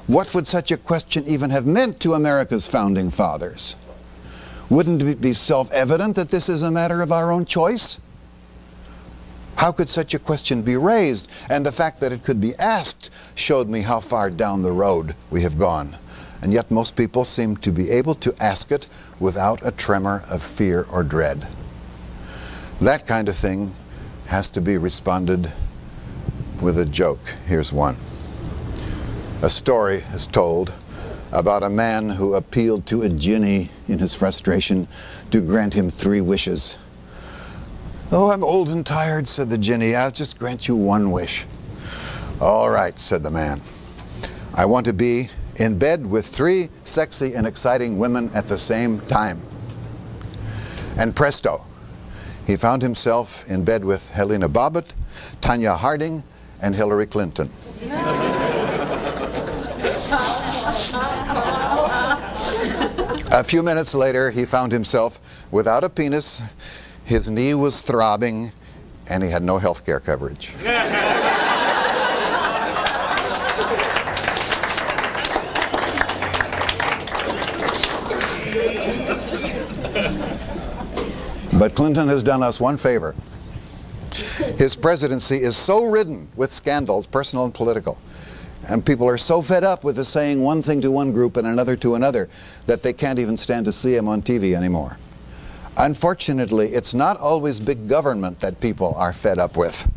What would such a question even have meant to America's founding fathers? Wouldn't it be self-evident that this is a matter of our own choice? How could such a question be raised? And the fact that it could be asked showed me how far down the road we have gone. And yet most people seem to be able to ask it without a tremor of fear or dread. That kind of thing has to be responded with a joke. Here's one. A story is told about a man who appealed to a genie in his frustration to grant him three wishes. "Oh, I'm old and tired," said the genie. "I'll just grant you one wish." "All right," said the man. "I want to be in bed with three sexy and exciting women at the same time." And presto, he found himself in bed with Helena Bobbitt, Tanya Harding, and Hillary Clinton. A few minutes later, he found himself without a penis. His knee was throbbing, and he had no health care coverage. But Clinton has done us one favor. His presidency is so ridden with scandals, personal and political, and people are so fed up with the saying one thing to one group and another to another that they can't even stand to see him on T V anymore. Unfortunately, it's not always big government that people are fed up with.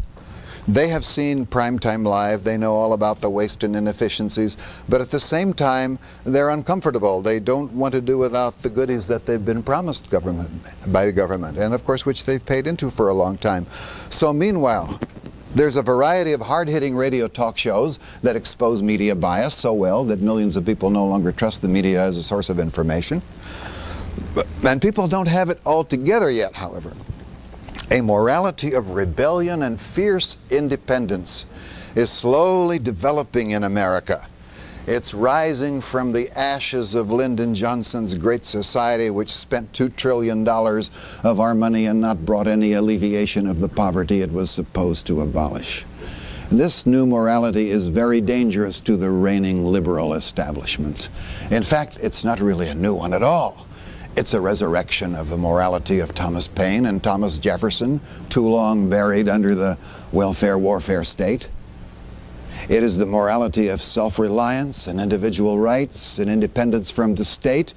They have seen Primetime Live, they know all about the waste and inefficiencies, but at the same time they're uncomfortable. They don't want to do without the goodies that they've been promised government by the government, and of course which they've paid into for a long time. So meanwhile, there's a variety of hard-hitting radio talk shows that expose media bias so well that millions of people no longer trust the media as a source of information. And people don't have it all together yet, however. A morality of rebellion and fierce independence is slowly developing in America. It's rising from the ashes of Lyndon Johnson's Great Society, which spent two trillion dollars of our money and not brought any alleviation of the poverty it was supposed to abolish. This new morality is very dangerous to the reigning liberal establishment. In fact, it's not really a new one at all. It's a resurrection of the morality of Thomas Paine and Thomas Jefferson, too long buried under the welfare warfare state. It is the morality of self-reliance and individual rights and independence from the state,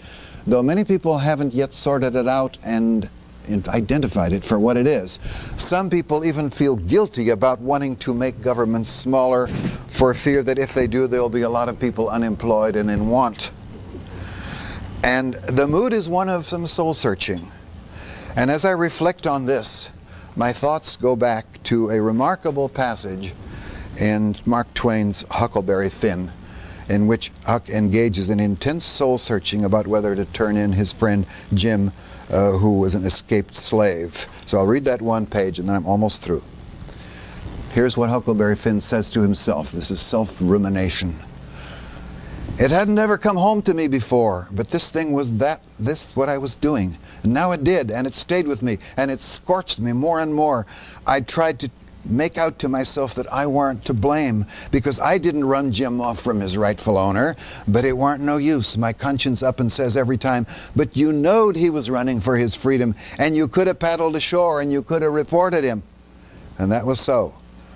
though many people haven't yet sorted it out and identified it for what it is. Some people even feel guilty about wanting to make governments smaller for fear that if they do, there'll be a lot of people unemployed and in want. And the mood is one of some soul-searching. And as I reflect on this, my thoughts go back to a remarkable passage in Mark Twain's Huckleberry Finn, in which Huck engages in intense soul-searching about whether to turn in his friend Jim, uh, who was an escaped slave. So I'll read that one page and then I'm almost through. Here's what Huckleberry Finn says to himself. This is self-rumination. It hadn't ever come home to me before, but this thing was that, this what I was doing. And now it did, and it stayed with me, and it scorched me more and more. I tried to make out to myself that I weren't to blame, because I didn't run Jim off from his rightful owner, but it weren't no use. My conscience up and says every time, but you knowed he was running for his freedom, and you could have paddled ashore, and you could have reported him. And that was so.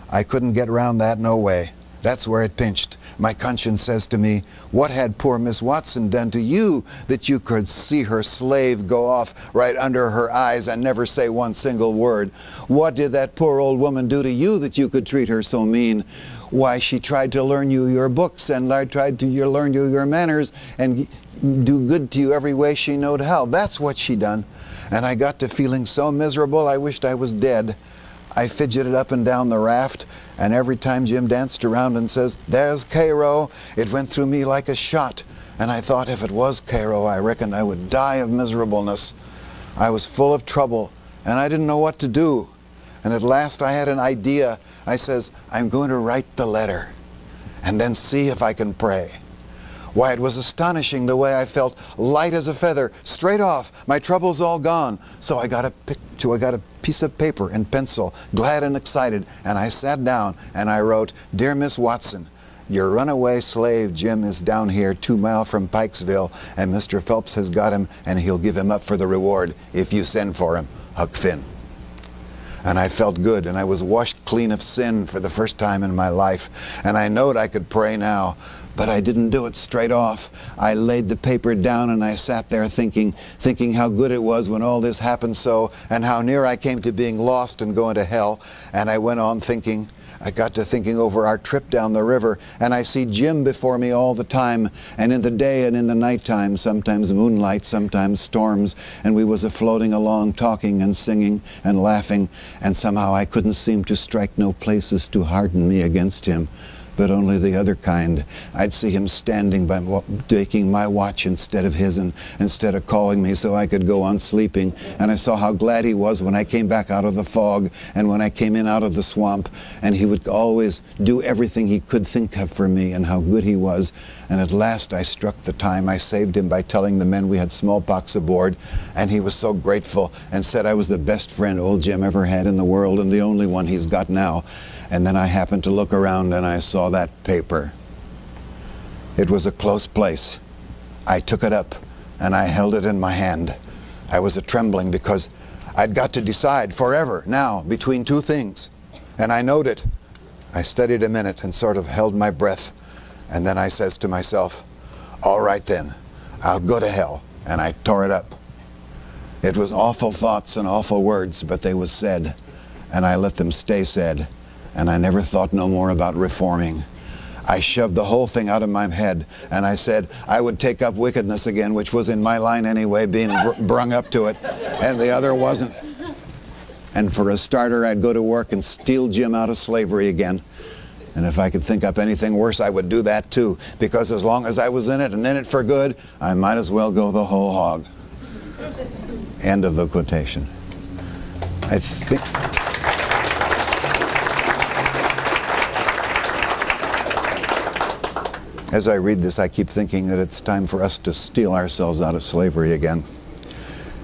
I couldn't get round that no way. That's where it pinched. My conscience says to me, what had poor Miss Watson done to you that you could see her slave go off right under her eyes and never say one single word? What did that poor old woman do to you that you could treat her so mean? Why, she tried to learn you your books and tried to learn you your manners and do good to you every way she knowed how. That's what she done. And I got to feeling so miserable I wished I was dead. I fidgeted up and down the raft, and every time Jim danced around and says, there's Cairo, it went through me like a shot, and I thought if it was Cairo, I reckoned I would die of miserableness. I was full of trouble, and I didn't know what to do, and at last I had an idea. I says, I'm going to write the letter, and then see if I can pray. Why, it was astonishing the way I felt, light as a feather, straight off, my troubles all gone. So I got a picture, I got a piece of paper and pencil, glad and excited, and I sat down and I wrote, Dear Miss Watson, your runaway slave Jim is down here two mile from Pikesville, and Mister Phelps has got him, and he'll give him up for the reward if you send for him, Huck Finn. And I felt good, and I was washed clean of sin for the first time in my life, and I knowed I could pray now. But I didn't do it straight off. I laid the paper down and I sat there thinking, thinking how good it was when all this happened so, and how near I came to being lost and going to hell. And I went on thinking. I got to thinking over our trip down the river, and I see Jim before me all the time, and in the day and in the nighttime, sometimes moonlight, sometimes storms, and we was a-floating along talking and singing and laughing, and somehow I couldn't seem to strike no places to harden me against him, but only the other kind. I'd see him standing by, taking my watch instead of his, and instead of calling me so I could go on sleeping. And I saw how glad he was when I came back out of the fog, and when I came in out of the swamp, and he would always do everything he could think of for me, and how good he was. And at last I struck the time. I saved him by telling the men we had smallpox aboard, and he was so grateful, and said I was the best friend old Jim ever had in the world, and the only one he's got now. And then I happened to look around, and I saw that paper. It was a close place. I took it up and I held it in my hand. I was a-trembling because I'd got to decide forever now between two things, and I knowed it. I studied a minute and sort of held my breath, and then I says to myself, all right then, I'll go to hell, and I tore it up. It was awful thoughts and awful words, but they was said, and I let them stay said. and I never thought no more about reforming. I shoved the whole thing out of my head, and I said I would take up wickedness again, which was in my line anyway, being br brung up to it, and the other wasn't. And for a starter, I'd go to work and steal Jim out of slavery again. And if I could think up anything worse, I would do that too, because as long as I was in it, and in it for good, I might as well go the whole hog. End of the quotation. I think... As I read this, I keep thinking that it's time for us to steal ourselves out of slavery again.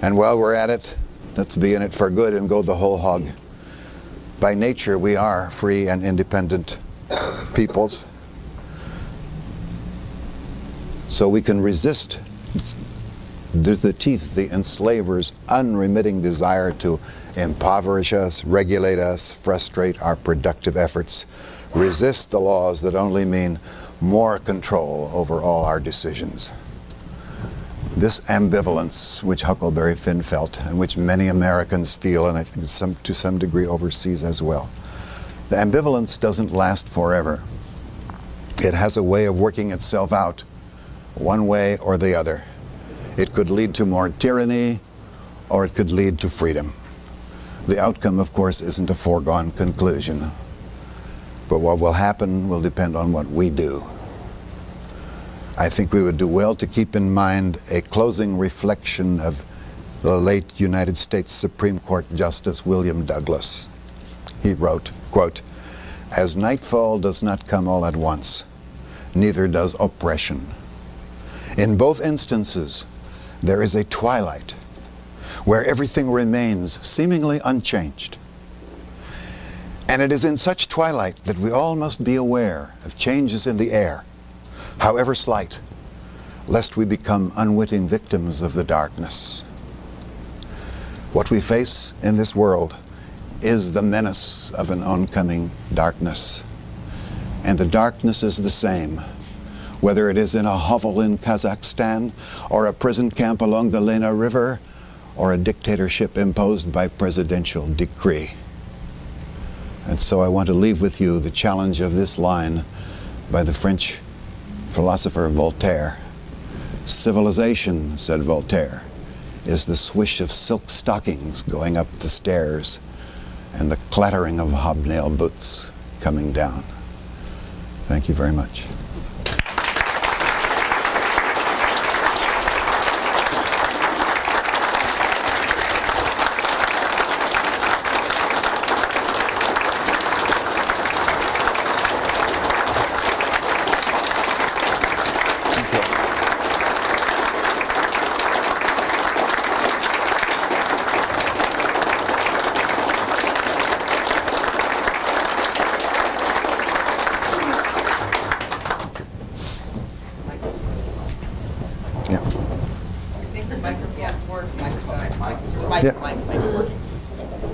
And while we're at it, let's be in it for good and go the whole hog. By nature, we are free and independent peoples. So we can resist through the teeth the enslaver's unremitting desire to impoverish us, regulate us, frustrate our productive efforts, resist the laws that only mean more control over all our decisions. This ambivalence which Huckleberry Finn felt, and which many Americans feel, and I think some, to some degree overseas as well, the ambivalence doesn't last forever. It has a way of working itself out, one way or the other. It could lead to more tyranny, or it could lead to freedom. The outcome, of course, isn't a foregone conclusion. But what will happen will depend on what we do. I think we would do well to keep in mind a closing reflection of the late United States Supreme Court Justice William Douglas. He wrote, quote, "As nightfall does not come all at once, neither does oppression. In both instances, there is a twilight where everything remains seemingly unchanged. And it is in such twilight that we all must be aware of changes in the air, however slight, lest we become unwitting victims of the darkness." What we face in this world is the menace of an oncoming darkness. And the darkness is the same, whether it is in a hovel in Kazakhstan, or a prison camp along the Lena River, or a dictatorship imposed by presidential decree. And so I want to leave with you the challenge of this line by the French philosopher Voltaire. "Civilization," said Voltaire, "is the swish of silk stockings going up the stairs and the clattering of hobnail boots coming down." Thank you very much.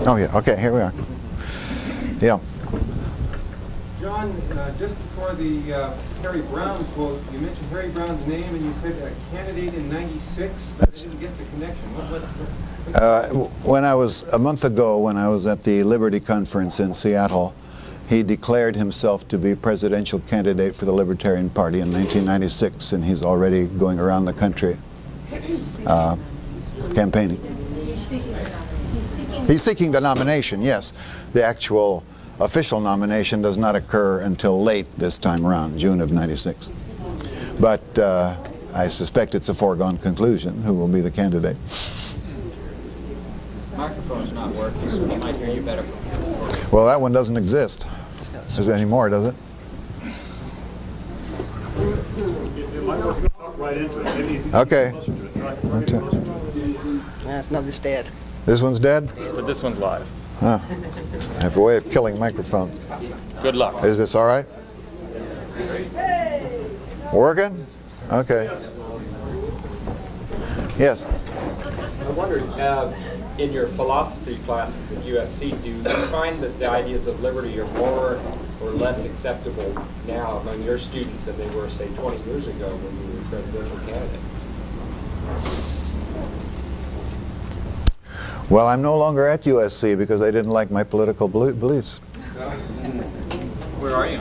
Oh yeah, okay, here we are. Yeah. John, uh, just before the uh, Harry Brown quote, you mentioned Harry Brown's name and you said a candidate in ninety-six, but I didn't get the connection. What, what, uh, when I was, a month ago, when I was at the Liberty Conference in Seattle, he declared himself to be presidential candidate for the Libertarian Party in nineteen ninety-six, and he's already going around the country uh, campaigning. He's seeking the nomination, yes. The actual official nomination does not occur until late this time around, June of ninety-six. But uh, I suspect it's a foregone conclusion who will be the candidate. The microphone's not working. I might hear you better. Well, that one doesn't exist. There's any more, does it? Okay. No, it's dead. This one's dead? But this one's live. Huh. I have a way of killing microphone. Good luck. Is this all right? Hey! Working? Okay. Yes? I wondered, uh, in your philosophy classes at U S C, do you find that the ideas of liberty are more or less acceptable now among your students than they were, say, twenty years ago when you were a presidential candidate? Well, I'm no longer at U S C because they didn't like my political beliefs. Where are you?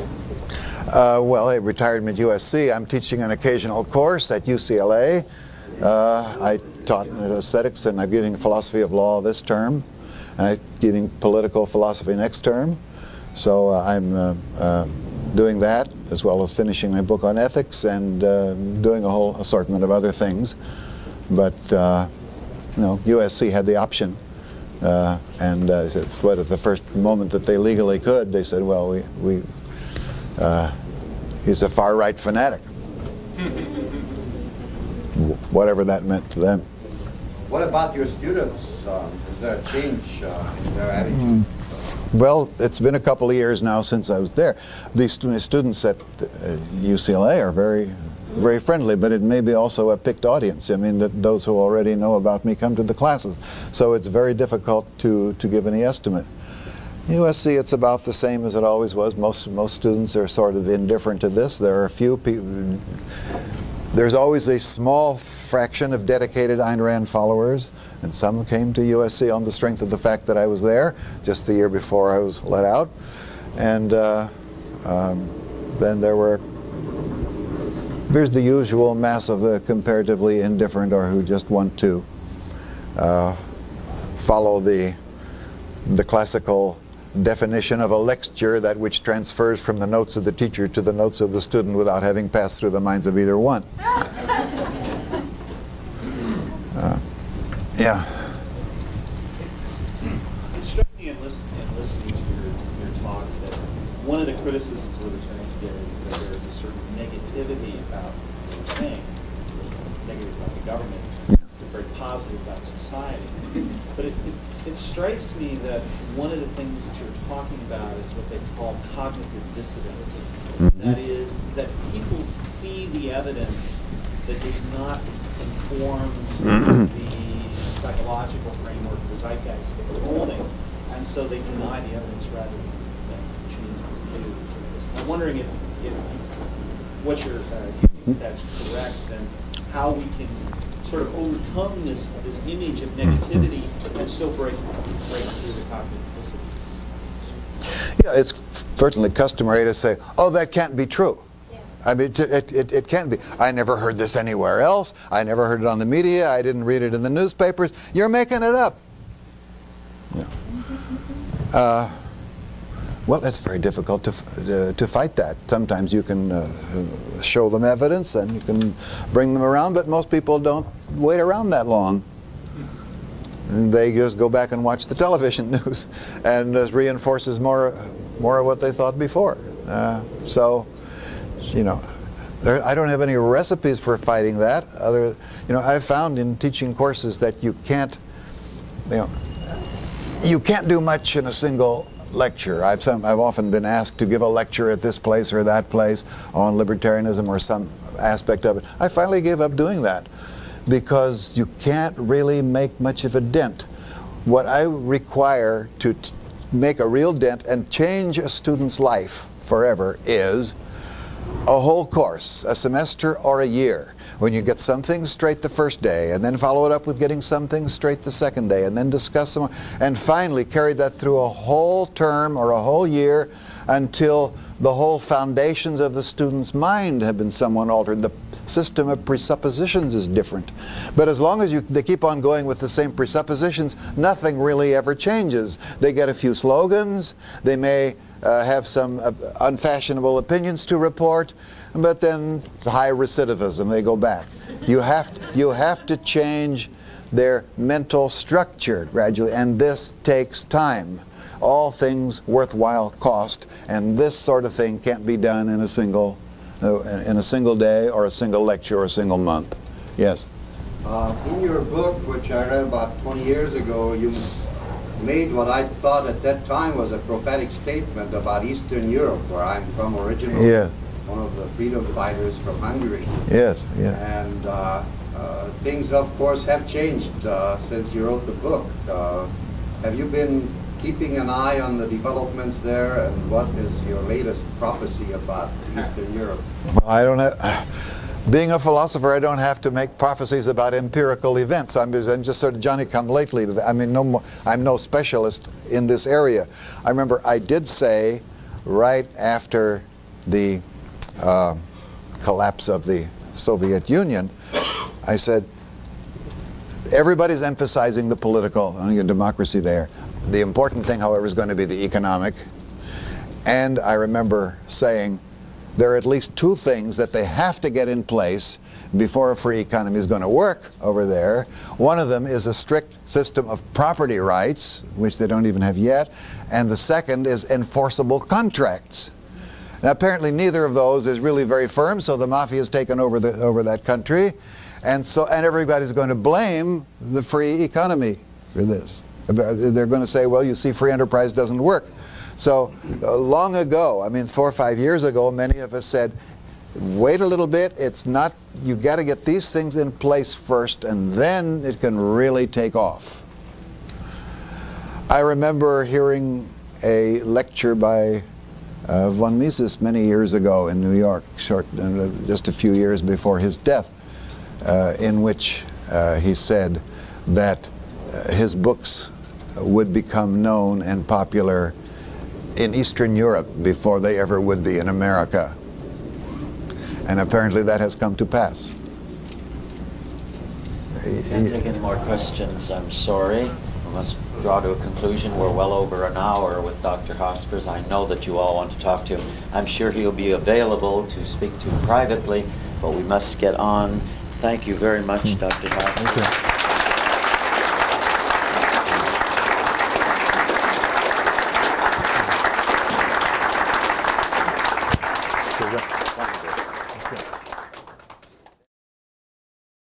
Uh, well, I retired at U S C. I'm teaching an occasional course at U C L A. Uh, I taught aesthetics, and I'm giving philosophy of law this term, and I'm giving political philosophy next term. So uh, I'm uh, uh, doing that, as well as finishing my book on ethics and uh, doing a whole assortment of other things. But uh, you know, U S C had the option, uh, and uh, but at the first moment that they legally could, they said, "Well, we we uh, he's a far-right fanatic." Whatever that meant to them. What about your students? Um, is there a change uh, in their attitude? Well, it's been a couple of years now since I was there. The st students at uh, U C L A are very, very friendly, but it may be also a picked audience. I mean, that those who already know about me come to the classes. So it's very difficult to, to give any estimate. U S C, it's about the same as it always was. Most, most students are sort of indifferent to this. There are a few people. There's always a small fraction of dedicated Ayn Rand followers, and some came to U S C on the strength of the fact that I was there just the year before I was let out. And uh, um, then there were, there's the usual mass of the comparatively indifferent or who just want to uh, follow the, the classical definition of a lecture, that which transfers from the notes of the teacher to the notes of the student without having passed through the minds of either one. Uh, yeah. It struck me in, listen, in listening to your, your talk that one of the criticisms libertarians get is that there's a certain negativity about what you're saying, negative about the government, very positive about society. But it, it It strikes me that one of the things that you're talking about is what they call cognitive dissidence. Mm-hmm. That is, that people see the evidence that does not conform to the psychological framework, the zeitgeist that they're holding, and so they deny the evidence rather than change their view. I'm wondering if, if what you're, uh, if that's correct, and how we can sort of overcome this, this image of negativity and still break, break through the cognitive dissonance. Yeah, it's certainly customary to say, oh, that can't be true. Yeah. I mean, it, it, it can't be. I never heard this anywhere else. I never heard it on the media. I didn't read it in the newspapers. You're making it up. Yeah. Uh, well, it's very difficult to, uh, to fight that. Sometimes you can uh, show them evidence and you can bring them around, but most people don't wait around that long. They just go back and watch the television news, and uh, reinforces more, more of what they thought before. Uh, so, you know, there, I don't have any recipes for fighting that. Other, you know, I've found in teaching courses that you can't, you know, you can't do much in a single lecture. I've some, I've often been asked to give a lecture at this place or that place on libertarianism or some aspect of it. I finally gave up doing that, because you can't really make much of a dent. What I require to t make a real dent and change a student's life forever is a whole course, a semester or a year, when you get some things straight the first day and then follow it up with getting some things straight the second day and then discuss some more, and finally carry that through a whole term or a whole year until the whole foundations of the student's mind have been somewhat altered. The system of presuppositions is different. But as long as you, they keep on going with the same presuppositions, nothing really ever changes. They get a few slogans, they may uh, have some uh, unfashionable opinions to report, but then high recidivism, they go back. You have to, you have to change their mental structure gradually, and this takes time. All things worthwhile cost, and this sort of thing can't be done in a single uh, in a single day or a single lecture or a single month. Yes? Uh, in your book, which I read about twenty years ago, you made what I thought at that time was a prophetic statement about Eastern Europe, where I'm from originally, yeah. One of the freedom fighters from Hungary. Yes, yeah. And uh, uh, things, of course, have changed uh, since you wrote the book. Uh, have you been keeping an eye on the developments there, and what is your latest prophecy about Eastern Europe? Well, I don't have, being a philosopher, I don't have to make prophecies about empirical events. I'm, I'm just sort of Johnny-come-lately. I mean, no more, I'm no specialist in this area. I remember I did say right after the uh, collapse of the Soviet Union, I said, everybody's emphasizing the political and democracy there. The important thing, however, is going to be the economic. And I remember saying, there are at least two things that they have to get in place before a free economy is going to work over there. One of them is a strict system of property rights, which they don't even have yet, and the second is enforceable contracts. Now, apparently neither of those is really very firm, so the mafia has taken over the, over that country, and so and everybody's going to blame the free economy for this. They're going to say, well, you see, free enterprise doesn't work. So uh, long ago, I mean, four or five years ago, many of us said, wait a little bit, it's not, you got to get these things in place first, and then it can really take off. I remember hearing a lecture by uh, von Mises many years ago in New York, short, uh, just a few years before his death, uh, in which uh, he said that uh, his books would become known and popular in Eastern Europe before they ever would be in America. And apparently that has come to pass. I can't take any more questions, I'm sorry. We must draw to a conclusion. We're well over an hour with Doctor Hospers. I know that you all want to talk to him. I'm sure he'll be available to speak to privately, but we must get on. Thank you very much, Doctor Hospers.